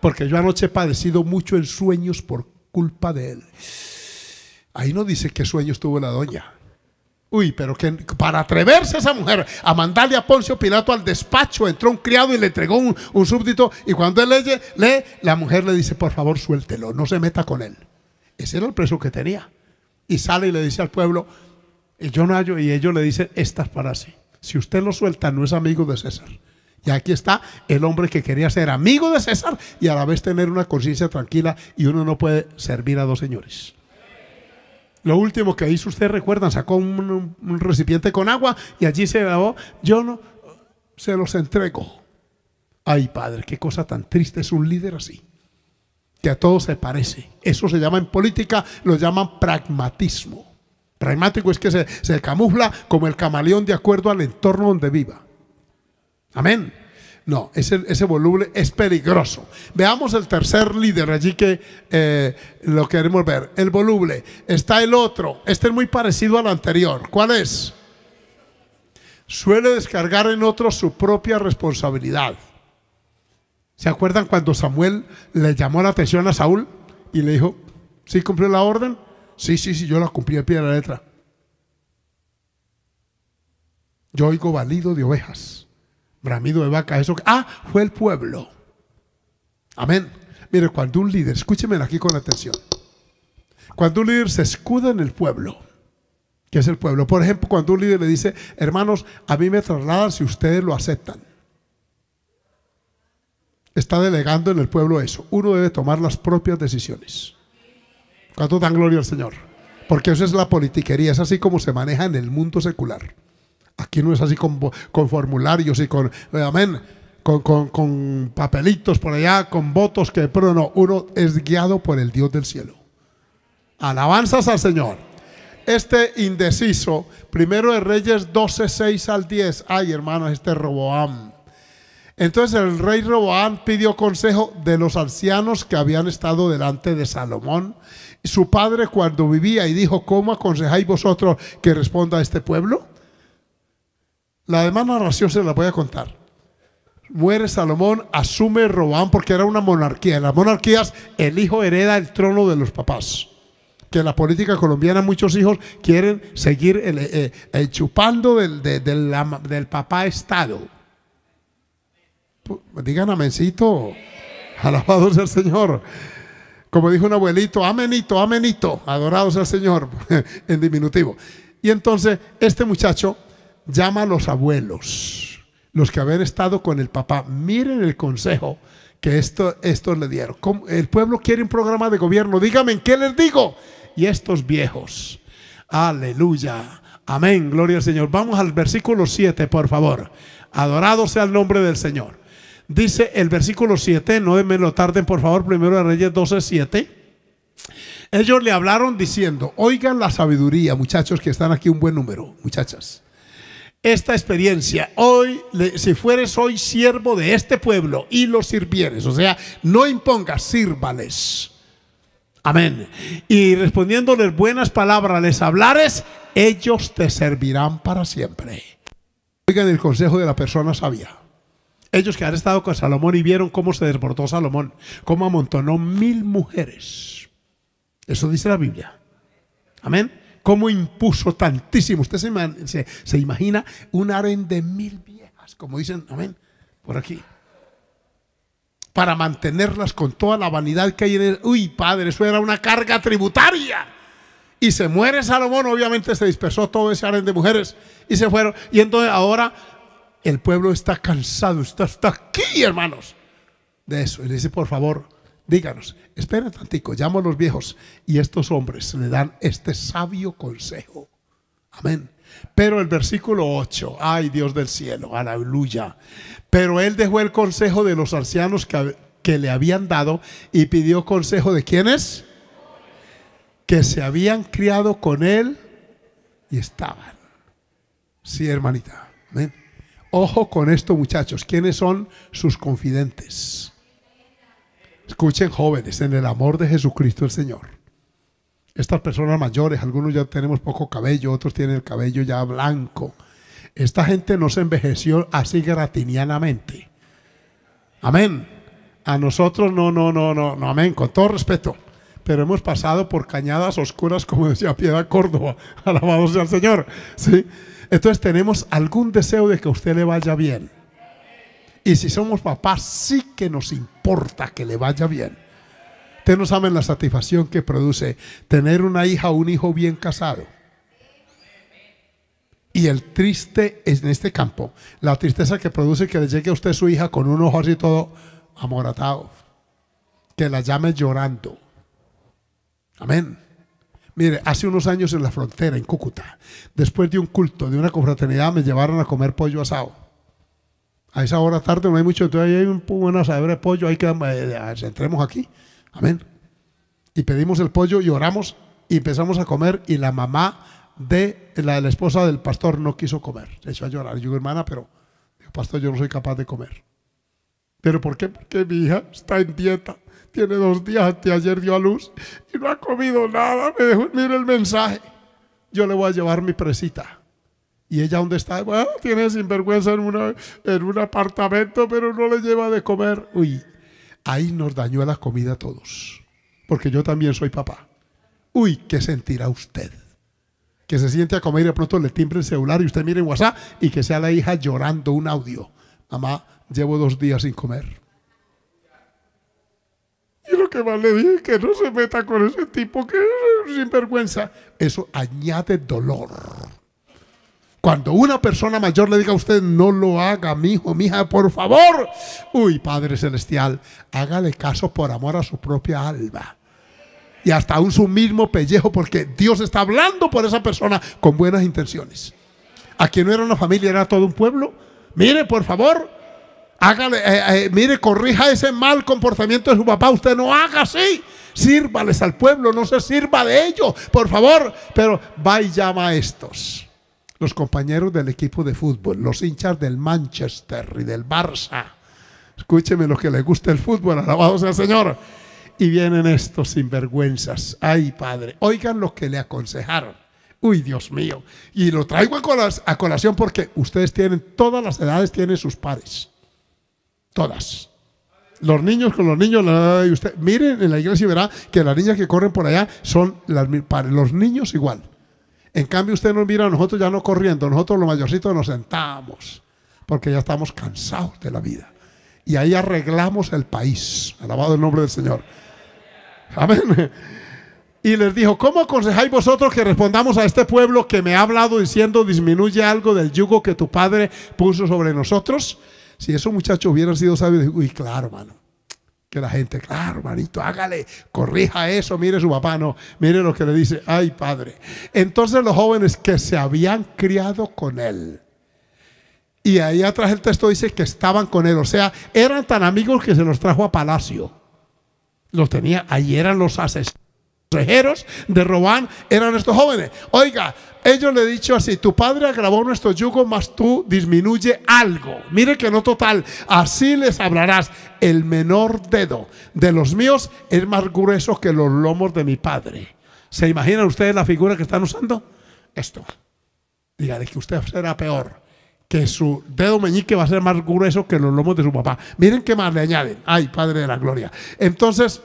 porque yo anoche he padecido mucho en sueños por culpa de él. Ahí no dice qué sueños tuvo la doña. Uy, pero que para atreverse a esa mujer a mandarle a Poncio Pilato al despacho, entró un criado y le entregó un súbdito, y cuando él lee, la mujer le dice, por favor suéltelo, no se meta con él. Ese era el preso que tenía. Y sale y le dice al pueblo, yo no hallo, y ellos le dicen estas frases, si usted lo suelta no es amigo de César. Y aquí está el hombre que quería ser amigo de César y a la vez tener una conciencia tranquila, y uno no puede servir a dos señores. Lo último que hizo, ustedes recuerdan, sacó un recipiente con agua y allí se grabó, yo no, se los entrego. Ay padre, qué cosa tan triste es un líder así, que a todos se parece. Eso se llama en política, lo llaman pragmatismo. Pragmático es que se camufla como el camaleón de acuerdo al entorno donde viva. Amén. No, ese voluble es peligroso. Veamos el tercer líder allí que lo queremos ver. El voluble. Está el otro. Este es muy parecido al anterior. ¿Cuál es? Suele descargar en otros su propia responsabilidad. ¿Se acuerdan cuando Samuel le llamó la atención a Saúl y le dijo, ¿sí cumplió la orden? Sí, yo la cumplí al pie de la letra. Yo oigo balido de ovejas, bramido de vaca, eso. Ah, fue el pueblo. Amén. Mire, cuando un líder, escúcheme aquí con atención, cuando un líder se escuda en el pueblo, que es el pueblo, por ejemplo, cuando un líder le dice, hermanos, a mí me trasladan si ustedes lo aceptan, está delegando en el pueblo eso. Uno debe tomar las propias decisiones. ¿Cuánto dan gloria al Señor? Porque eso es la politiquería, es así como se maneja en el mundo secular. Aquí no es así con formularios y con, amén, con papelitos por allá, con votos que, pero no, uno es guiado por el Dios del cielo. Alabanzas al Señor. Este indeciso, primero de Reyes 12, 6 al 10. Ay, hermanos, este Roboam. Entonces el rey Roboam pidió consejo de los ancianos que habían estado delante de Salomón, su padre, cuando vivía, y dijo, ¿cómo aconsejáis vosotros que responda a este pueblo? La demás narración se la voy a contar. Muere Salomón, asume Roboam, porque era una monarquía. En las monarquías el hijo hereda el trono de los papás. Que en la política colombiana muchos hijos quieren seguir chupando del papá Estado. Digan amencito. Alabado sea el Señor. Como dijo un abuelito, amenito, amenito. Adorado sea el Señor. En diminutivo. Y entonces este muchacho llama a los abuelos, los que habían estado con el papá. Miren el consejo que estos le dieron. El pueblo quiere un programa de gobierno. Díganme, ¿en qué les digo? Y estos viejos. Aleluya. Amén. Gloria al Señor. Vamos al versículo 7, por favor. Adorado sea el nombre del Señor. Dice el versículo 7, no me lo tarden por favor, primero de Reyes 12, 7. Ellos le hablaron diciendo, oigan la sabiduría, muchachos que están aquí un buen número, muchachas. Esta experiencia, hoy, si fueres hoy siervo de este pueblo y los sirvieres, o sea, no impongas, sírvales. Amén. Y respondiéndoles buenas palabras, les hablares, ellos te servirán para siempre. Oigan el consejo de la persona sabia. Ellos que han estado con Salomón y vieron cómo se desbordó Salomón, cómo amontonó 1000 mujeres. Eso dice la Biblia. Amén. Cómo impuso tantísimo. Usted se imagina un harén de 1000 viejas, como dicen, amén, por aquí. Para mantenerlas con toda la vanidad que hay en él. Uy, padre, eso era una carga tributaria. Y se muere Salomón, obviamente se dispersó todo ese harén de mujeres y se fueron. Y entonces ahora el pueblo está cansado, está aquí, hermanos, de eso. Y le dice, por favor, díganos, esperen tantico, llamo a los viejos. Y estos hombres le dan este sabio consejo. Amén. Pero el versículo 8, ay Dios del cielo, aleluya. Pero él dejó el consejo de los ancianos que le habían dado y pidió consejo de quienes que se habían criado con él y estaban. Sí, hermanita. Amén. Ojo con esto, muchachos. ¿Quiénes son sus confidentes? Escuchen, jóvenes, en el amor de Jesucristo el Señor. Estas personas mayores, algunos ya tenemos poco cabello, otros tienen el cabello ya blanco. Esta gente no se envejeció así gratinianamente. Amén. A nosotros no, amén, con todo respeto. Pero hemos pasado por cañadas oscuras, como decía Piedad Córdoba. Alabado sea el Señor. ¿Sí? Entonces tenemos algún deseo de que a usted le vaya bien. Y si somos papás, sí que nos importa que le vaya bien. Ustedes no saben la satisfacción que produce tener una hija o un hijo bien casado. Y el triste es en este campo, la tristeza que produce que le llegue a usted su hija con un ojo así todo amoratado. Que la llame llorando. Amén. Mire, hace unos años en la frontera, en Cúcuta, después de un culto, de una confraternidad, me llevaron a comer pollo asado. A esa hora tarde no hay mucho, entonces hay un buen asadero de pollo, hay que entremos aquí. Amén. Y pedimos el pollo y oramos y empezamos a comer y la mamá de la esposa del pastor no quiso comer. Se echó a llorar. Yo digo, hermana, pero digo, pastor, yo no soy capaz de comer. ¿Pero por qué? Porque mi hija está en dieta. Tiene 2 días, de ayer dio a luz y no ha comido nada. Me dejó, mire el mensaje. Yo le voy a llevar mi presita. ¿Y ella dónde está? Bueno, tiene sinvergüenza en un apartamento, pero no le lleva de comer. Uy, ahí nos dañó la comida a todos. Porque yo también soy papá. Uy, ¿qué sentirá usted? Que se siente a comer y de pronto le timbre el celular y usted mire en WhatsApp y que sea la hija llorando un audio. Mamá, llevo 2 días sin comer. Y lo que más le dije, que no se meta con ese tipo, que es sinvergüenza. Eso añade dolor. Cuando una persona mayor le diga a usted, no lo haga, mijo, mija, por favor. Uy, Padre Celestial, hágale caso por amor a su propia alma. Y hasta aún su mismo pellejo, porque Dios está hablando por esa persona con buenas intenciones. Aquí no era una familia, era todo un pueblo. Mire, por favor, hágale, mire, corrija ese mal comportamiento de su papá. Usted no haga así. Sírvales al pueblo, no se sirva de ellos, por favor. Pero va y llama a estos, los compañeros del equipo de fútbol, los hinchas del Manchester y del Barça. Escúcheme, los que les gusta el fútbol, alabado sea el Señor. Y vienen estos sinvergüenzas. Ay, Padre, oigan lo que le aconsejaron. Uy, Dios mío. Y lo traigo a colación porque ustedes tienen, todas las edades tienen sus pares. Todas. Los niños con los niños. Y usted, miren en la iglesia y verá que las niñas que corren por allá son las pares. Los niños igual. En cambio, usted nos mira a nosotros ya no corriendo. Nosotros los mayorcitos nos sentamos porque ya estamos cansados de la vida. Y ahí arreglamos el país. Alabado el nombre del Señor. Amén. Y les dijo, ¿cómo aconsejáis vosotros que respondamos a este pueblo que me ha hablado diciendo, disminuye algo del yugo que tu padre puso sobre nosotros? Si esos muchachos hubieran sido sabios, uy, claro, hermano, que la gente, claro, hermanito, hágale, corrija eso, mire su papá, no, mire lo que le dice, ay, padre. Entonces los jóvenes que se habían criado con él, y ahí atrás el texto dice que estaban con él, o sea, eran tan amigos que se los trajo a palacio. Los tenía, ahí eran los consejeros de Robán, eran estos jóvenes. Oiga, ellos le he dicho así, tu padre agravó nuestro yugo, mas tú disminuye algo. Mire que no total, así les hablarás. El menor dedo de los míos es más grueso que los lomos de mi padre. ¿Se imaginan ustedes la figura que están usando? Esto. Dígale que usted será peor, que su dedo meñique va a ser más grueso que los lomos de su papá. Miren qué más le añaden. Ay, Padre de la Gloria. Entonces,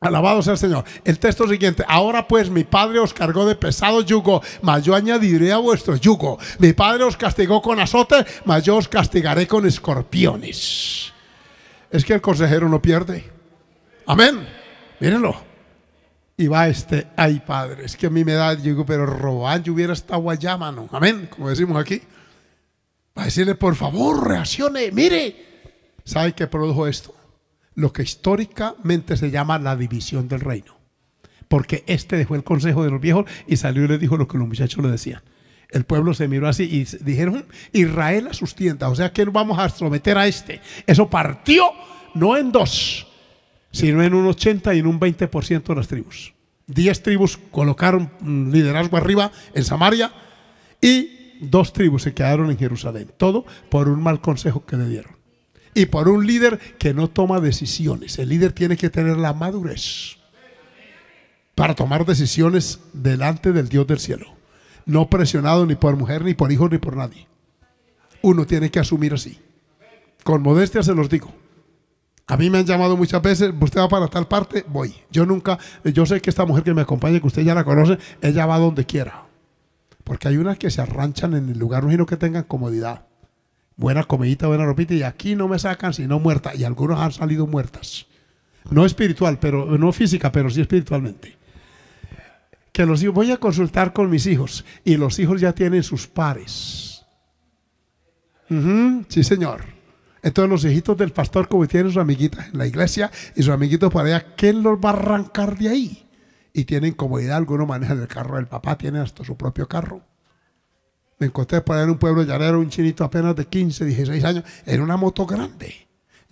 alabado sea el Señor. El texto siguiente. Ahora pues mi padre os cargó de pesado yugo, mas yo añadiré a vuestro yugo. Mi padre os castigó con azote, mas yo os castigaré con escorpiones. Es que el consejero no pierde. Amén. Mírenlo. Y va este, ay, Padre, es que a mí me da el yugo, pero Robán, yo hubiera estado allá, mano. Amén, como decimos aquí. Va a decirle, por favor, reaccione, mire. ¿Sabe qué produjo esto? Lo que históricamente se llama la división del reino. Porque este dejó el consejo de los viejos y salió y le dijo lo que los muchachos le decían. El pueblo se miró así y dijeron, Israel a sus tiendas. O sea, ¿qué nos vamos a someter a este? Eso partió, no en dos, sino en un 80 y en un 20% de las tribus. 10 tribus colocaron liderazgo arriba en Samaria y 2 tribus se quedaron en Jerusalén. Todo por un mal consejo que le dieron. Y por un líder que no toma decisiones. El líder tiene que tener la madurez para tomar decisiones delante del Dios del cielo. No presionado ni por mujer, ni por hijo, ni por nadie. Uno tiene que asumir así. Con modestia se los digo. A mí me han llamado muchas veces, usted va para tal parte, voy. Yo nunca, yo sé que esta mujer que me acompaña, que usted ya la conoce, ella va donde quiera. Porque hay unas que se arranchan en el lugar, no sino que tengan comodidad. Buena comidita, buena ropita, y aquí no me sacan sino muerta. Y algunos han salido muertas. No espiritual, pero no física, pero sí espiritualmente. Que los voy a consultar con mis hijos. Y los hijos ya tienen sus pares. Sí, señor. Entonces los hijitos del pastor, como tienen sus amiguitas en la iglesia y sus amiguitos para allá, ¿quién los va a arrancar de ahí? Y tienen comodidad, algunos manejan el carro del papá, tienen hasta su propio carro. Me encontré por ahí en un pueblo llanero, un chinito apenas de 15, 16 años, en una moto grande,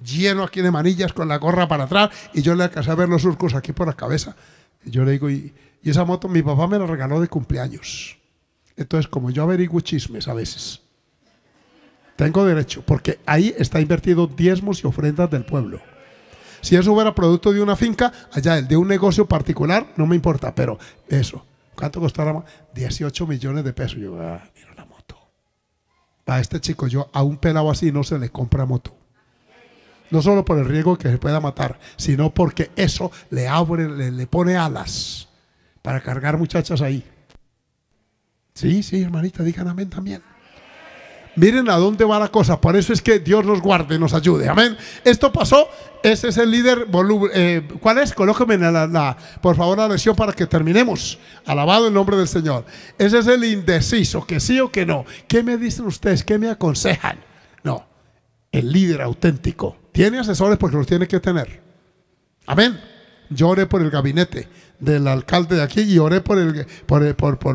lleno aquí de manillas, con la gorra para atrás, y yo le alcancé a ver los surcos aquí por la cabeza. Y yo le digo, y esa moto mi papá me la regaló de cumpleaños. Entonces, como yo averiguo chismes a veces, tengo derecho, porque ahí está invertido diezmos y ofrendas del pueblo. Si eso fuera producto de una finca, allá el de un negocio particular, no me importa, pero eso. ¿Cuánto costará? 18 millones de pesos. Yo, mira la moto. Para este chico, yo a un pelado así no se le compra moto. No solo por el riesgo que se pueda matar, sino porque eso le abre, le pone alas para cargar muchachas ahí. Sí, hermanita, digan amén también. Miren a dónde va la cosa. Por eso es que Dios nos guarde, nos ayude. Amén. Esto pasó. Ese es el líder. ¿Cuál es? Colóquenme por favor la lección para que terminemos. Alabado el nombre del Señor. Ese es el indeciso, que sí o que no. ¿Qué me dicen ustedes? ¿Qué me aconsejan? No. El líder auténtico tiene asesores porque los tiene que tener. Amén. Yo oré por el gabinete del alcalde de aquí y oré por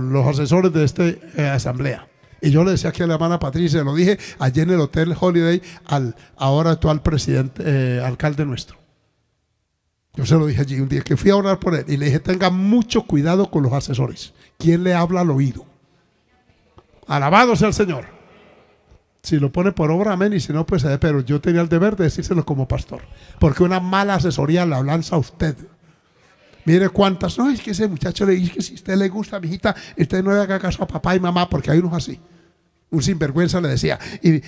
los asesores de esta asamblea. Y yo le decía aquí a la hermana Patricia, lo dije allí en el Hotel Holiday al ahora actual presidente, alcalde nuestro. Yo se lo dije allí un día que fui a orar por él y le dije, tenga mucho cuidado con los asesores. ¿Quién le habla al oído? Alabado sea el Señor. Si lo pone por obra, amén, y si no, pues pero yo tenía el deber de decírselo como pastor. Porque una mala asesoría la lanza a usted. Mire cuántas, no, es que ese muchacho le dice que si a usted le gusta, mijita, usted no le haga caso a papá y mamá, porque hay unos así. Un sinvergüenza le decía, y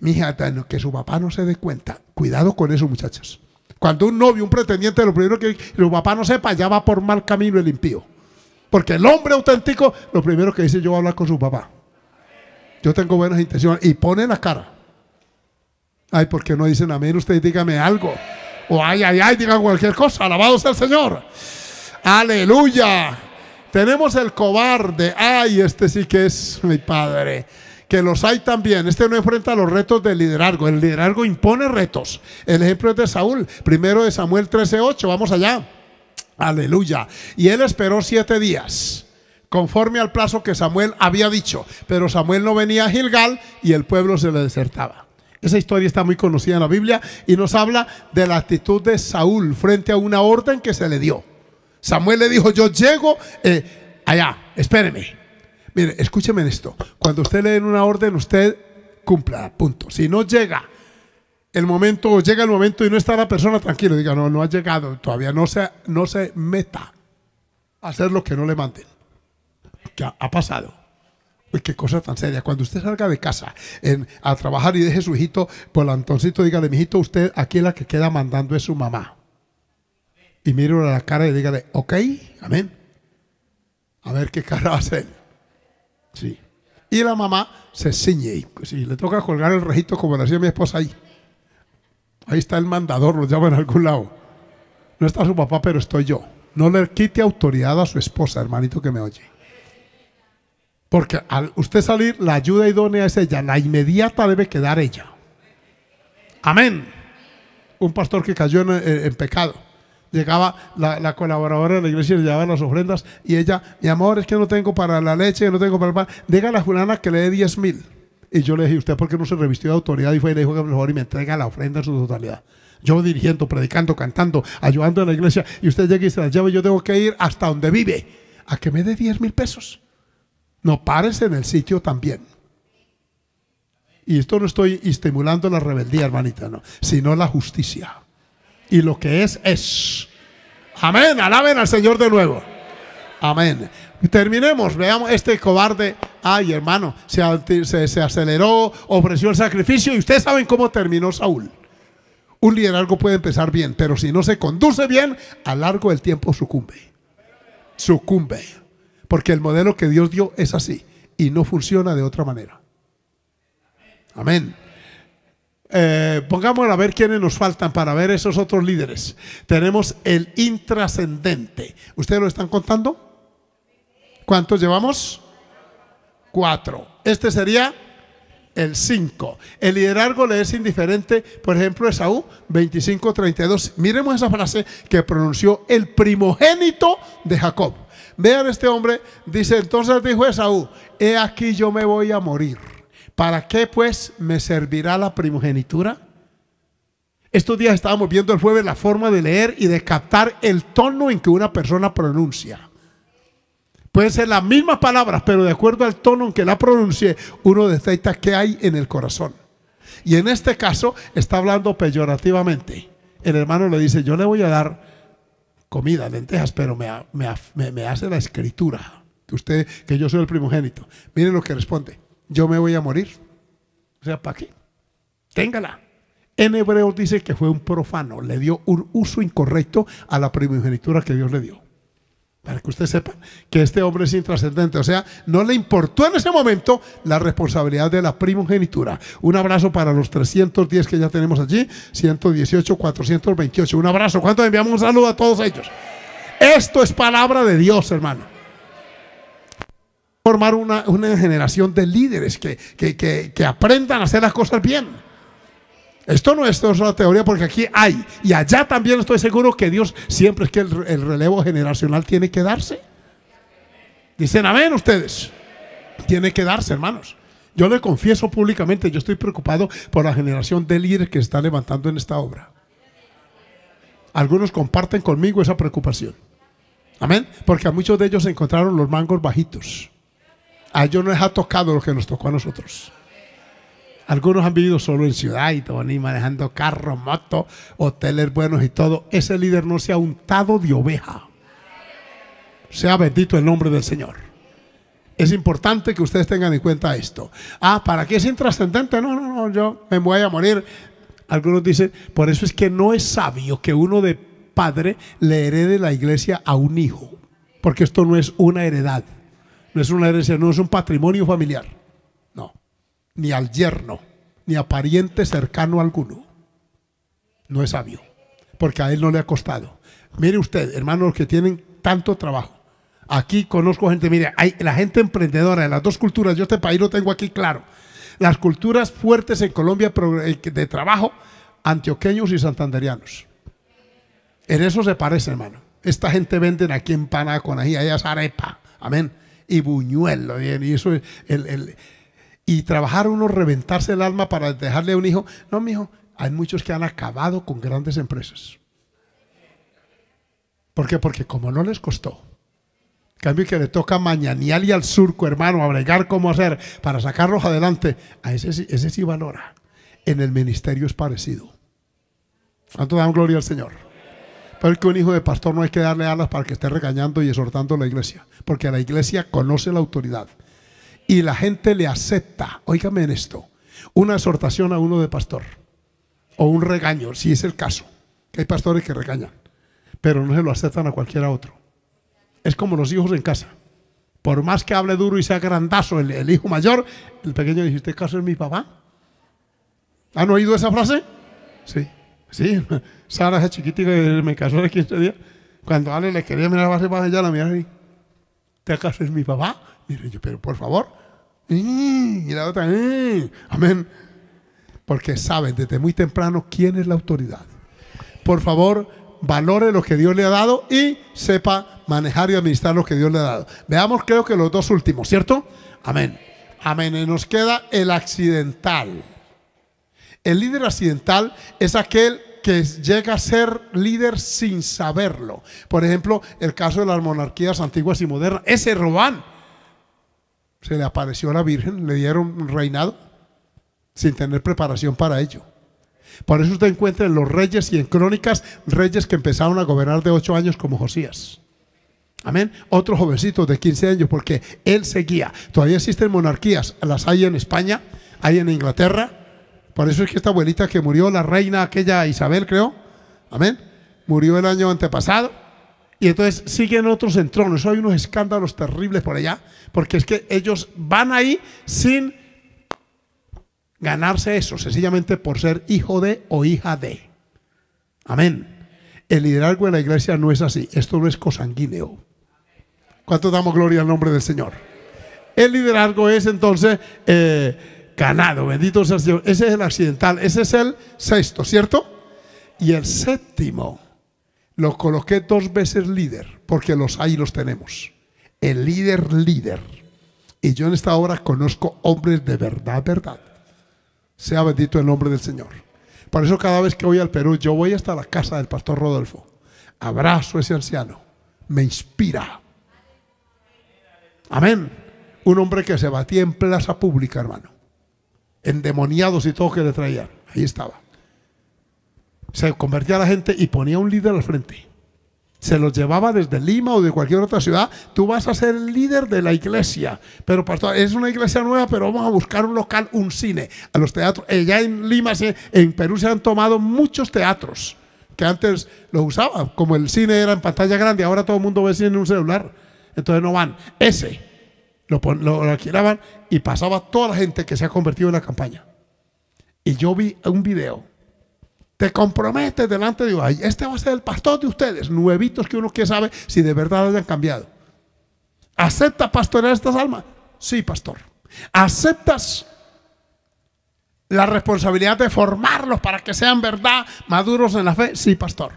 mi hija, que su papá no se dé cuenta. Cuidado con eso, muchachos. Cuando un novio, un pretendiente, lo primero que su papá no sepa, ya va por mal camino el impío. Porque el hombre auténtico, lo primero que dice, yo voy a hablar con su papá. Yo tengo buenas intenciones. Y pone la cara. Ay, ¿por qué no dicen amén? Usted dígame algo. O ay, ay, ay, digan cualquier cosa. Alabado sea el Señor. Aleluya. Tenemos el cobarde. Ay, este sí que es mi padre. Que los hay también. Este no enfrenta los retos del liderazgo. El liderazgo impone retos. El ejemplo es de Saúl. Primero de Samuel 13:8. Vamos allá. Aleluya. Y él esperó 7 días. Conforme al plazo que Samuel había dicho. Pero Samuel no venía a Gilgal y el pueblo se le desertaba. Esa historia está muy conocida en la Biblia y nos habla de la actitud de Saúl frente a una orden que se le dio. Samuel le dijo, yo llego allá, espéreme. Mire, escúcheme en esto. Cuando usted le den una orden, usted cumpla, punto. Si no llega el momento, o llega el momento y no está la persona, tranquilo, diga, no, no ha llegado, todavía no se meta a hacer lo que no le manden. ¿Qué ha pasado? Uy, qué cosa tan seria. Cuando usted salga de casa a trabajar y deje su hijito por el antoncito, dígale, mijito, usted aquí la que queda mandando es su mamá. Y mírelo a la cara y dígale, ok, amén. A ver qué cara va a hacer. Sí. Y la mamá se ciñe. Y pues, le toca colgar el rejito como le hacía mi esposa ahí. Ahí está el mandador, lo llaman a algún lado. No está su papá, pero estoy yo. No le quite autoridad a su esposa, hermanito que me oye. Porque al usted salir, la ayuda idónea es ella. La inmediata debe quedar ella. Amén. Un pastor que cayó en pecado. Llegaba la colaboradora de la iglesia y le llevaba las ofrendas. Y ella, mi amor, es que no tengo para la leche, no tengo para el pan. Dígale a fulana que le dé 10.000. Y yo le dije, ¿usted por qué no se revistió de autoridad? Y fue y le dijo, por favor, y me entrega la ofrenda en su totalidad. Yo dirigiendo, predicando, cantando, ayudando en la iglesia. Y usted llega y se la lleva y yo tengo que ir hasta donde vive. A que me dé 10.000 pesos. No, párese en el sitio también. Y esto no estoy estimulando la rebeldía, hermanita, no, sino la justicia. Y lo que es. Amén, alaben al Señor de nuevo. Amén. Terminemos, veamos este cobarde. Ay, hermano, se aceleró, ofreció el sacrificio y ustedes saben cómo terminó Saúl. Un liderazgo puede empezar bien, pero si no se conduce bien, a largo del tiempo sucumbe. Porque el modelo que Dios dio es así y no funciona de otra manera. Amén. Pongámoslo a ver quiénes nos faltan para ver esos otros líderes. Tenemos el intrascendente. ¿Ustedes lo están contando? ¿Cuántos llevamos? 4. Este sería el 5. El liderazgo le es indiferente. Por ejemplo, Esaú 25:32. Miremos esa frase que pronunció el primogénito de Jacob. Vean este hombre, dice, entonces dijo Esaú, he aquí yo me voy a morir. ¿Para qué pues me servirá la primogenitura? Estos días estábamos viendo el jueves la forma de leer y de captar el tono en que una persona pronuncia. Pueden ser las mismas palabras, pero de acuerdo al tono en que la pronuncie, uno detecta qué hay en el corazón. Y en este caso está hablando peyorativamente. El hermano le dice, yo le voy a dar comida, lentejas, pero me hace la escritura. Usted, que yo soy el primogénito. Miren lo que responde. Yo me voy a morir. O sea, ¿para qué? Téngala. En hebreo dice que fue un profano. Le dio un uso incorrecto a la primogenitura que Dios le dio. Para que usted sepa que este hombre es intrascendente. O sea, no le importó en ese momento la responsabilidad de la primogenitura. Un abrazo para los 310 que ya tenemos allí. 118, 428. Un abrazo. ¿Cuánto enviamos? Un saludo a todos ellos. Esto es palabra de Dios, hermano. Formar una generación de líderes que aprendan a hacer las cosas bien. Esto no es una teoría, porque aquí hay y allá también estoy seguro que Dios siempre es que el relevo generacional tiene que darse. Dicen amén ustedes. Tiene que darse, hermanos. Yo le confieso públicamente, yo estoy preocupado por la generación de líderes que se está levantando en esta obra. Algunos comparten conmigo esa preocupación. Amén. Porque a muchos de ellos se encontraron los mangos bajitos. A ellos no les ha tocado lo que nos tocó a nosotros. Algunos han vivido solo en ciudad y todo, ni manejando carro, moto, hoteles buenos y todo. Ese líder no se ha untado de oveja. Sea bendito el nombre del Señor. Es importante que ustedes tengan en cuenta esto. Ah, ¿para qué es intrascendente? No, yo me voy a morir. Algunos dicen, por eso es que no es sabio que uno de padre le herede la iglesia a un hijo. Porque esto no es una heredad. No es una herencia, no es un patrimonio familiar. No. Ni al yerno, ni a pariente cercano alguno. No es sabio, porque a él no le ha costado. Mire usted, hermanos que tienen tanto trabajo. Aquí conozco gente, mire, hay la gente emprendedora de las dos culturas. Yo este país lo tengo aquí claro. Las culturas fuertes en Colombia de trabajo, antioqueños y santandereanos. En eso se parece, hermano. Esta gente venden aquí empanada con ají, allá es arepa. Amén. Y buñuelo, bien, y eso y trabajar uno, reventarse el alma para dejarle a un hijo. No, mijo, hay muchos que han acabado con grandes empresas. ¿Por qué? Porque como no les costó. En cambio que le toca mañanial y al surco, hermano, a bregar cómo hacer para sacarlos adelante. A ese sí valora. En el ministerio es parecido. ¿Cuánto dan gloria al Señor? Porque un hijo de pastor no hay que darle alas para que esté regañando y exhortando a la iglesia. Porque la iglesia conoce la autoridad. Y la gente le acepta, óigame en esto, una exhortación a uno de pastor. O un regaño, si es el caso. Que hay pastores que regañan, pero no se lo aceptan a cualquiera otro. Es como los hijos en casa. Por más que hable duro y sea grandazo el hijo mayor, el pequeño dice, ¿usted caso es mi papá? ¿Han oído esa frase? Sí. Sí, Sara esa chiquitita que me casó de 15 días. Cuando Ale le quería mirar la base para allá, la miraba y ¿te acaso es mi papá? Mire yo, pero por favor. Y la otra, amén. Porque saben desde muy temprano quién es la autoridad. Por favor, valore lo que Dios le ha dado y sepa manejar y administrar lo que Dios le ha dado. Veamos, creo que los dos últimos, ¿cierto? Amén. Amén. Y nos queda el accidental. El líder accidental es aquel que llega a ser líder sin saberlo. Por ejemplo, el caso de las monarquías antiguas y modernas. Ese Robán, se le apareció a la Virgen, le dieron un reinado sin tener preparación para ello. Por eso usted encuentra en los reyes y en crónicas, reyes que empezaron a gobernar de 8 años como Josías. Amén. Otros jovencitos de 15 años, porque él seguía. Todavía existen monarquías, las hay en España, hay en Inglaterra. Por eso es que esta abuelita que murió, la reina aquella Isabel, creo, amén, murió el año antepasado. Y entonces siguen otros en tronos. Hay unos escándalos terribles por allá, porque es que ellos van ahí sin ganarse eso, sencillamente por ser hijo de o hija de. Amén. El liderazgo de la iglesia no es así. Esto no es cosanguíneo. ¿Cuánto damos gloria al nombre del Señor? El liderazgo es entonces... ganado, bendito sea el Señor. Ese es el accidental, ese es el sexto, ¿cierto? Y el séptimo lo coloqué 2 veces líder, porque los hay y los tenemos. El líder. Y yo en esta hora conozco hombres de verdad. Sea bendito el nombre del Señor. Por eso cada vez que voy al Perú, yo voy hasta la casa del pastor Rodolfo. Abrazo a ese anciano, me inspira. Amén. Un hombre que se batía en plaza pública, hermano. Endemoniados y todo que le traían. Ahí estaba. Se convertía a la gente y ponía un líder al frente. Se los llevaba desde Lima o de cualquier otra ciudad. Tú vas a ser el líder de la iglesia. Pero pastor, es una iglesia nueva, pero vamos a buscar un local, un cine. A los teatros. Ya en Lima, en Perú se han tomado muchos teatros. que antes los usaba, como el cine era en pantalla grande, ahora todo el mundo ve cine en un celular, entonces no van. Ese lo alquilaban y pasaba toda la gente que se ha convertido en la campaña. Y yo vi un video: te comprometes delante de Dios, este va a ser el pastor de ustedes, nuevitos que uno que sabe si de verdad hayan cambiado. ¿Aceptas pastorear estas almas? Sí, pastor. ¿Aceptas la responsabilidad de formarlos para que sean verdad maduros en la fe? Sí, pastor.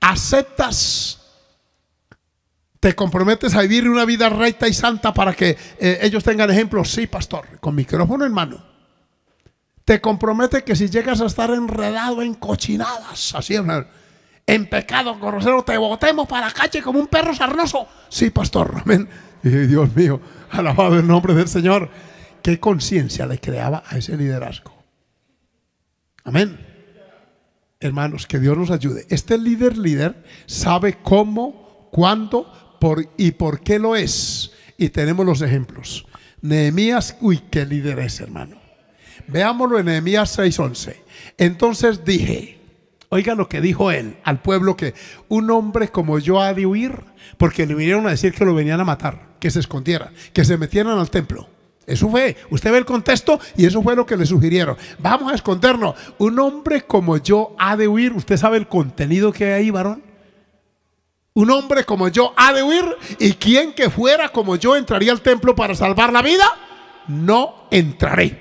¿Aceptas, te comprometes a vivir una vida recta y santa para que ellos tengan ejemplos? Sí, pastor. Con micrófono en mano. Te comprometes que si llegas a estar enredado en cochinadas, así es, en pecado grosero, te botemos para la calle como un perro sarnoso. Sí, pastor. Amén. Y Dios mío, alabado el nombre del Señor. ¿Qué conciencia le creaba a ese liderazgo? Amén. Hermanos, que Dios nos ayude. Este líder sabe cómo, cuándo, por qué lo es. Y tenemos los ejemplos. Nehemías, uy, qué líder es, hermano. Veámoslo en Nehemías 6:11. Entonces dije, oiga lo que dijo él al pueblo, que un hombre como yo ha de huir, porque le vinieron a decir que lo venían a matar, que se escondiera, que se metieran al templo. Eso fue, usted ve el contexto y eso fue lo que le sugirieron. Vamos a escondernos, un hombre como yo ha de huir. Usted sabe el contenido que hay ahí, varón. Un hombre como yo ha de huir, y quien que fuera como yo entraría al templo para salvar la vida, no entraré.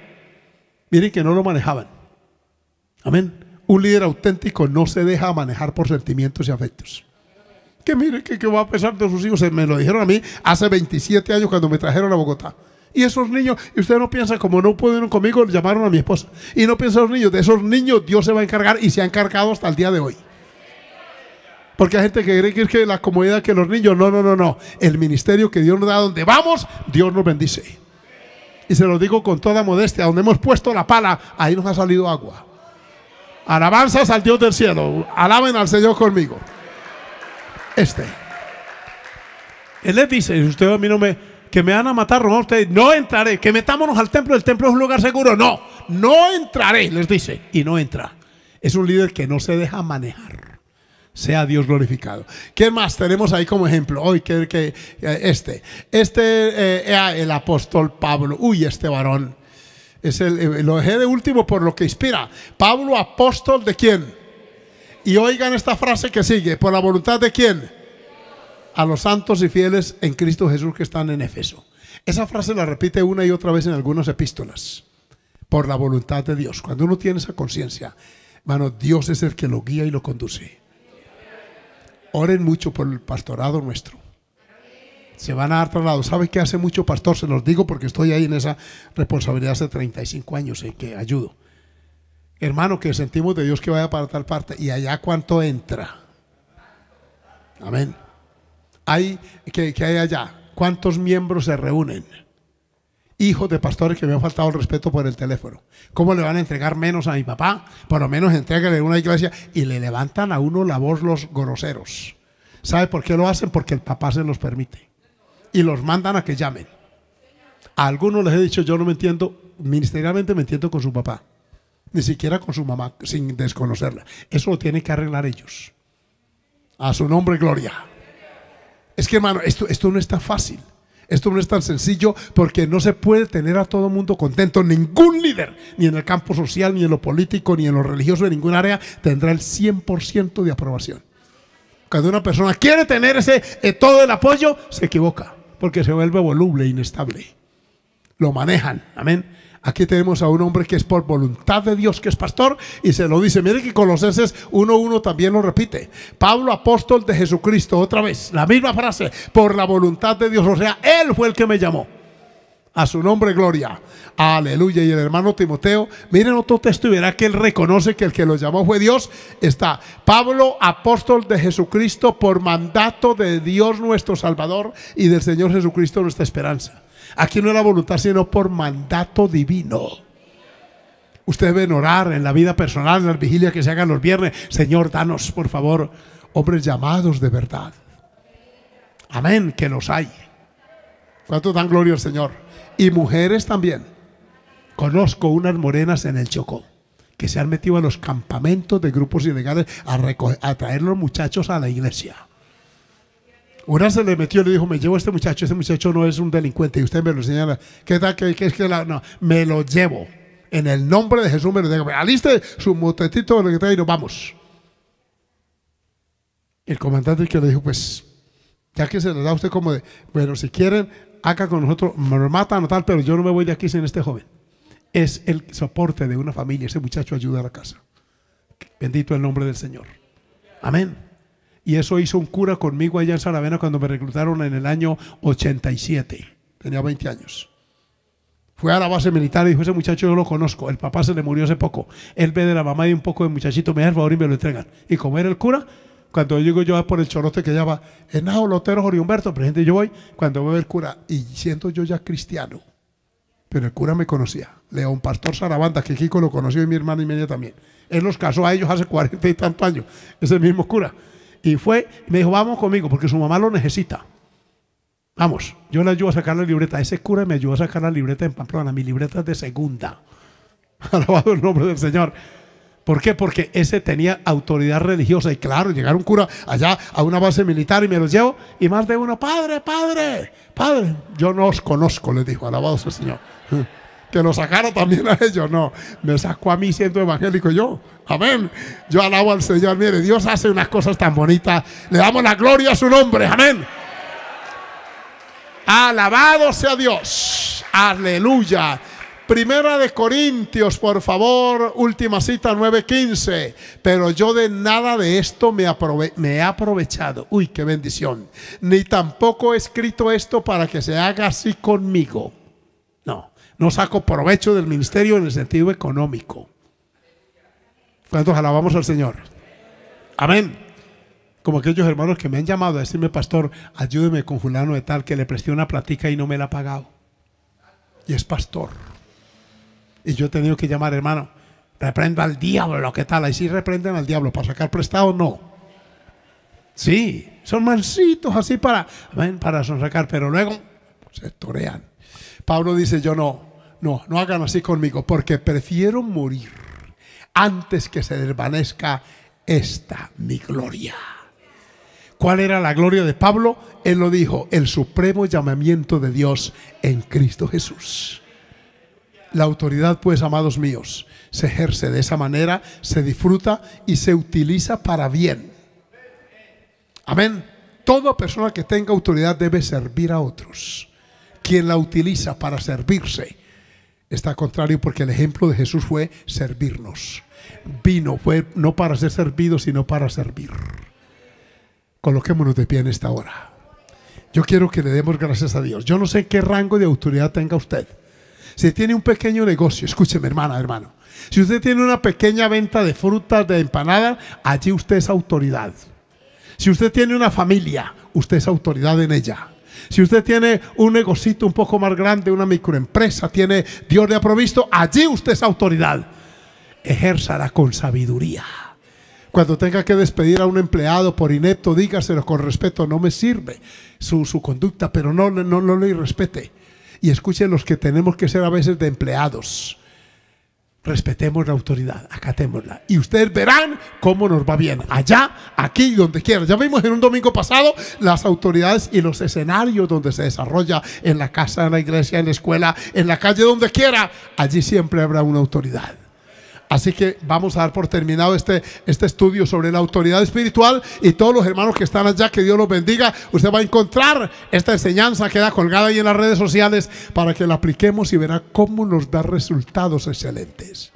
Miren que no lo manejaban. Amén. Un líder auténtico no se deja manejar por sentimientos y afectos. Que mire, que va a pesar de sus hijos. Me lo dijeron a mí hace 27 años cuando me trajeron a Bogotá. Y esos niños, y usted no piensa, como no pudieron conmigo, llamaron a mi esposa. Y no piensa los niños, de esos niños Dios se va a encargar, y se ha encargado hasta el día de hoy. Porque hay gente que cree que es que la comodidad, que los niños, no. El ministerio que Dios nos da, donde vamos, Dios nos bendice. Y se lo digo con toda modestia, donde hemos puesto la pala, ahí nos ha salido agua. Alabanzas al Dios del cielo. Alaben al Señor conmigo. Él les dice, usted a mí no me, que me van a matar, no, ustedes, no entraré. Que metámonos al templo, el templo es un lugar seguro. No, no entraré, les dice. Y no entra. Es un líder que no se deja manejar. Sea Dios glorificado. ¿Qué más tenemos ahí como ejemplo? Hoy el apóstol Pablo. Uy, este varón. Es lo dejé de último por lo que inspira. Pablo, apóstol de quién. Y oigan esta frase que sigue: por la voluntad de quién. A los santos y fieles en Cristo Jesús que están en Éfeso. Esa frase la repite una y otra vez en algunas epístolas. Por la voluntad de Dios. Cuando uno tiene esa conciencia, hermano, Dios es el que lo guía y lo conduce. Oren mucho por el pastorado nuestro. Se van a dar traslados. ¿Sabe qué hace mucho, pastor? Se los digo porque estoy ahí en esa responsabilidad hace 35 años en que ayudo. Hermano, que sentimos de Dios que vaya para tal parte. ¿Y allá cuánto entra? Amén. Hay, que hay allá? ¿Cuántos miembros se reúnen? Hijos de pastores que me han faltado el respeto por el teléfono. ¿Cómo le van a entregar menos a mi papá? Por lo menos entrégale una iglesia. Y le levantan a uno la voz los groseros. ¿Sabe por qué lo hacen? Porque el papá se los permite. Y los mandan a que llamen. A algunos les he dicho, yo no me entiendo, ministerialmente me entiendo con su papá, ni siquiera con su mamá, sin desconocerla. Eso lo tienen que arreglar ellos. A su nombre, gloria. Es que, hermano, esto no está fácil. Esto no es tan sencillo, porque no se puede tener a todo mundo contento. Ningún líder, ni en el campo social, ni en lo político, ni en lo religioso, en ningún área, tendrá el 100% de aprobación. Cuando una persona quiere tener ese todo el apoyo, se equivoca, porque se vuelve voluble, inestable. Lo manejan, amén. Aquí tenemos a un hombre que es por voluntad de Dios, que es pastor, y se lo dice. Miren que Colosenses 1:1 también lo repite. Pablo, apóstol de Jesucristo, otra vez, la misma frase, por la voluntad de Dios. O sea, él fue el que me llamó. A su nombre, gloria. Aleluya. Y el hermano Timoteo, miren otro texto y verá que él reconoce que el que lo llamó fue Dios. Está Pablo, apóstol de Jesucristo, por mandato de Dios nuestro Salvador y del Señor Jesucristo nuestra esperanza. Aquí no es la voluntad, sino por mandato divino. Ustedes deben orar en la vida personal, en las vigilias que se hagan los viernes. Señor, danos, por favor, hombres llamados de verdad. Amén, que los hay. ¿Cuánto dan gloria al Señor? Y mujeres también. Conozco unas morenas en el Chocó que se han metido a los campamentos de grupos ilegales a traer los muchachos a la iglesia. Una se le metió y le dijo, me llevo a este muchacho no es un delincuente, y usted me lo señala, ¿qué tal? ¿Qué es que la...? No, me lo llevo. En el nombre de Jesús me lo llevo. Aliste su motetito, lo que trae y nos vamos. El comandante que le dijo, pues, ya que se le da a usted como de, bueno, si quieren, acá con nosotros, me lo matan o tal, pero yo no me voy de aquí sin este joven. Es el soporte de una familia, ese muchacho ayuda a la casa. Bendito el nombre del Señor. Amén. Y eso hizo un cura conmigo allá en Saravena cuando me reclutaron en el año 87. Tenía 20 años. Fue a la base militar y dijo, ese muchacho yo lo conozco. El papá se le murió hace poco. Él ve de la mamá y un poco de muchachito, me da el favor y me lo entregan. Y como era el cura, cuando yo llego yo por el chorote que llama Henao, Lotero, Jorge Humberto, presente yo voy, cuando veo el cura y siento yo ya cristiano. Pero el cura me conocía. León Pastor Sarabanda, que Kiko lo conoció y mi hermana y media también. Él los casó a ellos hace 40 y tantos años. Es el mismo cura. Y fue, me dijo, vamos conmigo, porque su mamá lo necesita. Vamos, yo le ayudo a sacar la libreta. Ese cura me ayudó a sacar la libreta en Pamplona, mi libreta es de segunda. Alabado el nombre del Señor. ¿Por qué? Porque ese tenía autoridad religiosa. Y claro, llegar un cura allá a una base militar y me los llevo. Y más de uno, padre, padre, padre. Yo no os conozco, les dijo, alabado sea el Señor. Que lo sacaron también a ellos, no, me sacó a mí siendo evangélico yo, amén, yo alabo al Señor, mire, Dios hace unas cosas tan bonitas, le damos la gloria a su nombre, amén, alabado sea Dios, aleluya. Primera de Corintios, por favor, última cita, 9:15. Pero yo de nada de esto me he aprovechado. Uy, qué bendición. Ni tampoco he escrito esto para que se haga así conmigo. No, no saco provecho del ministerio en el sentido económico. ¿Cuántos alabamos al Señor? Amén. Como aquellos hermanos que me han llamado a decirme, pastor, ayúdeme con fulano de tal, que le presté una platica y no me la ha pagado. Y es pastor. Y yo he tenido que llamar, hermano, reprenda al diablo, ¿qué tal? Ahí sí reprenden al diablo, para sacar prestado, no. Sí, son mansitos así para sonsacar, pero luego se torean. Pablo dice, yo no hagan así conmigo, porque prefiero morir antes que se desvanezca esta mi gloria. ¿Cuál era la gloria de Pablo? Él lo dijo, el supremo llamamiento de Dios en Cristo Jesús. La autoridad, pues, amados míos, se ejerce de esa manera, se disfruta y se utiliza para bien. Amén. Toda persona que tenga autoridad debe servir a otros. Quien la utiliza para servirse está contrario, porque el ejemplo de Jesús fue servirnos. Vino, fue no para ser servido, sino para servir. Coloquémonos de pie en esta hora. Yo quiero que le demos gracias a Dios. Yo no sé qué rango de autoridad tenga usted. Si tiene un pequeño negocio, escúcheme, hermana, hermano. Si usted tiene una pequeña venta de frutas, de empanadas, allí usted es autoridad. Si usted tiene una familia, usted es autoridad en ella. Si usted tiene un negocito un poco más grande, una microempresa, tiene, Dios le ha provisto, allí usted es autoridad. Ejérzala con sabiduría. Cuando tenga que despedir a un empleado por inepto, dígaselo con respeto, no me sirve su conducta, pero no le irrespete. Y escuchen los que tenemos que ser a veces de empleados. Respetemos la autoridad, acatémosla. Y ustedes verán cómo nos va bien. Allá, aquí, donde quiera. Ya vimos en un domingo pasado las autoridades y los escenarios donde se desarrolla. En la casa, en la iglesia, en la escuela, en la calle, donde quiera. Allí siempre habrá una autoridad. Así que vamos a dar por terminado este estudio sobre la autoridad espiritual, y todos los hermanos que están allá, que Dios los bendiga. Usted va a encontrar esta enseñanza, queda colgada ahí en las redes sociales para que la apliquemos y verá cómo nos da resultados excelentes.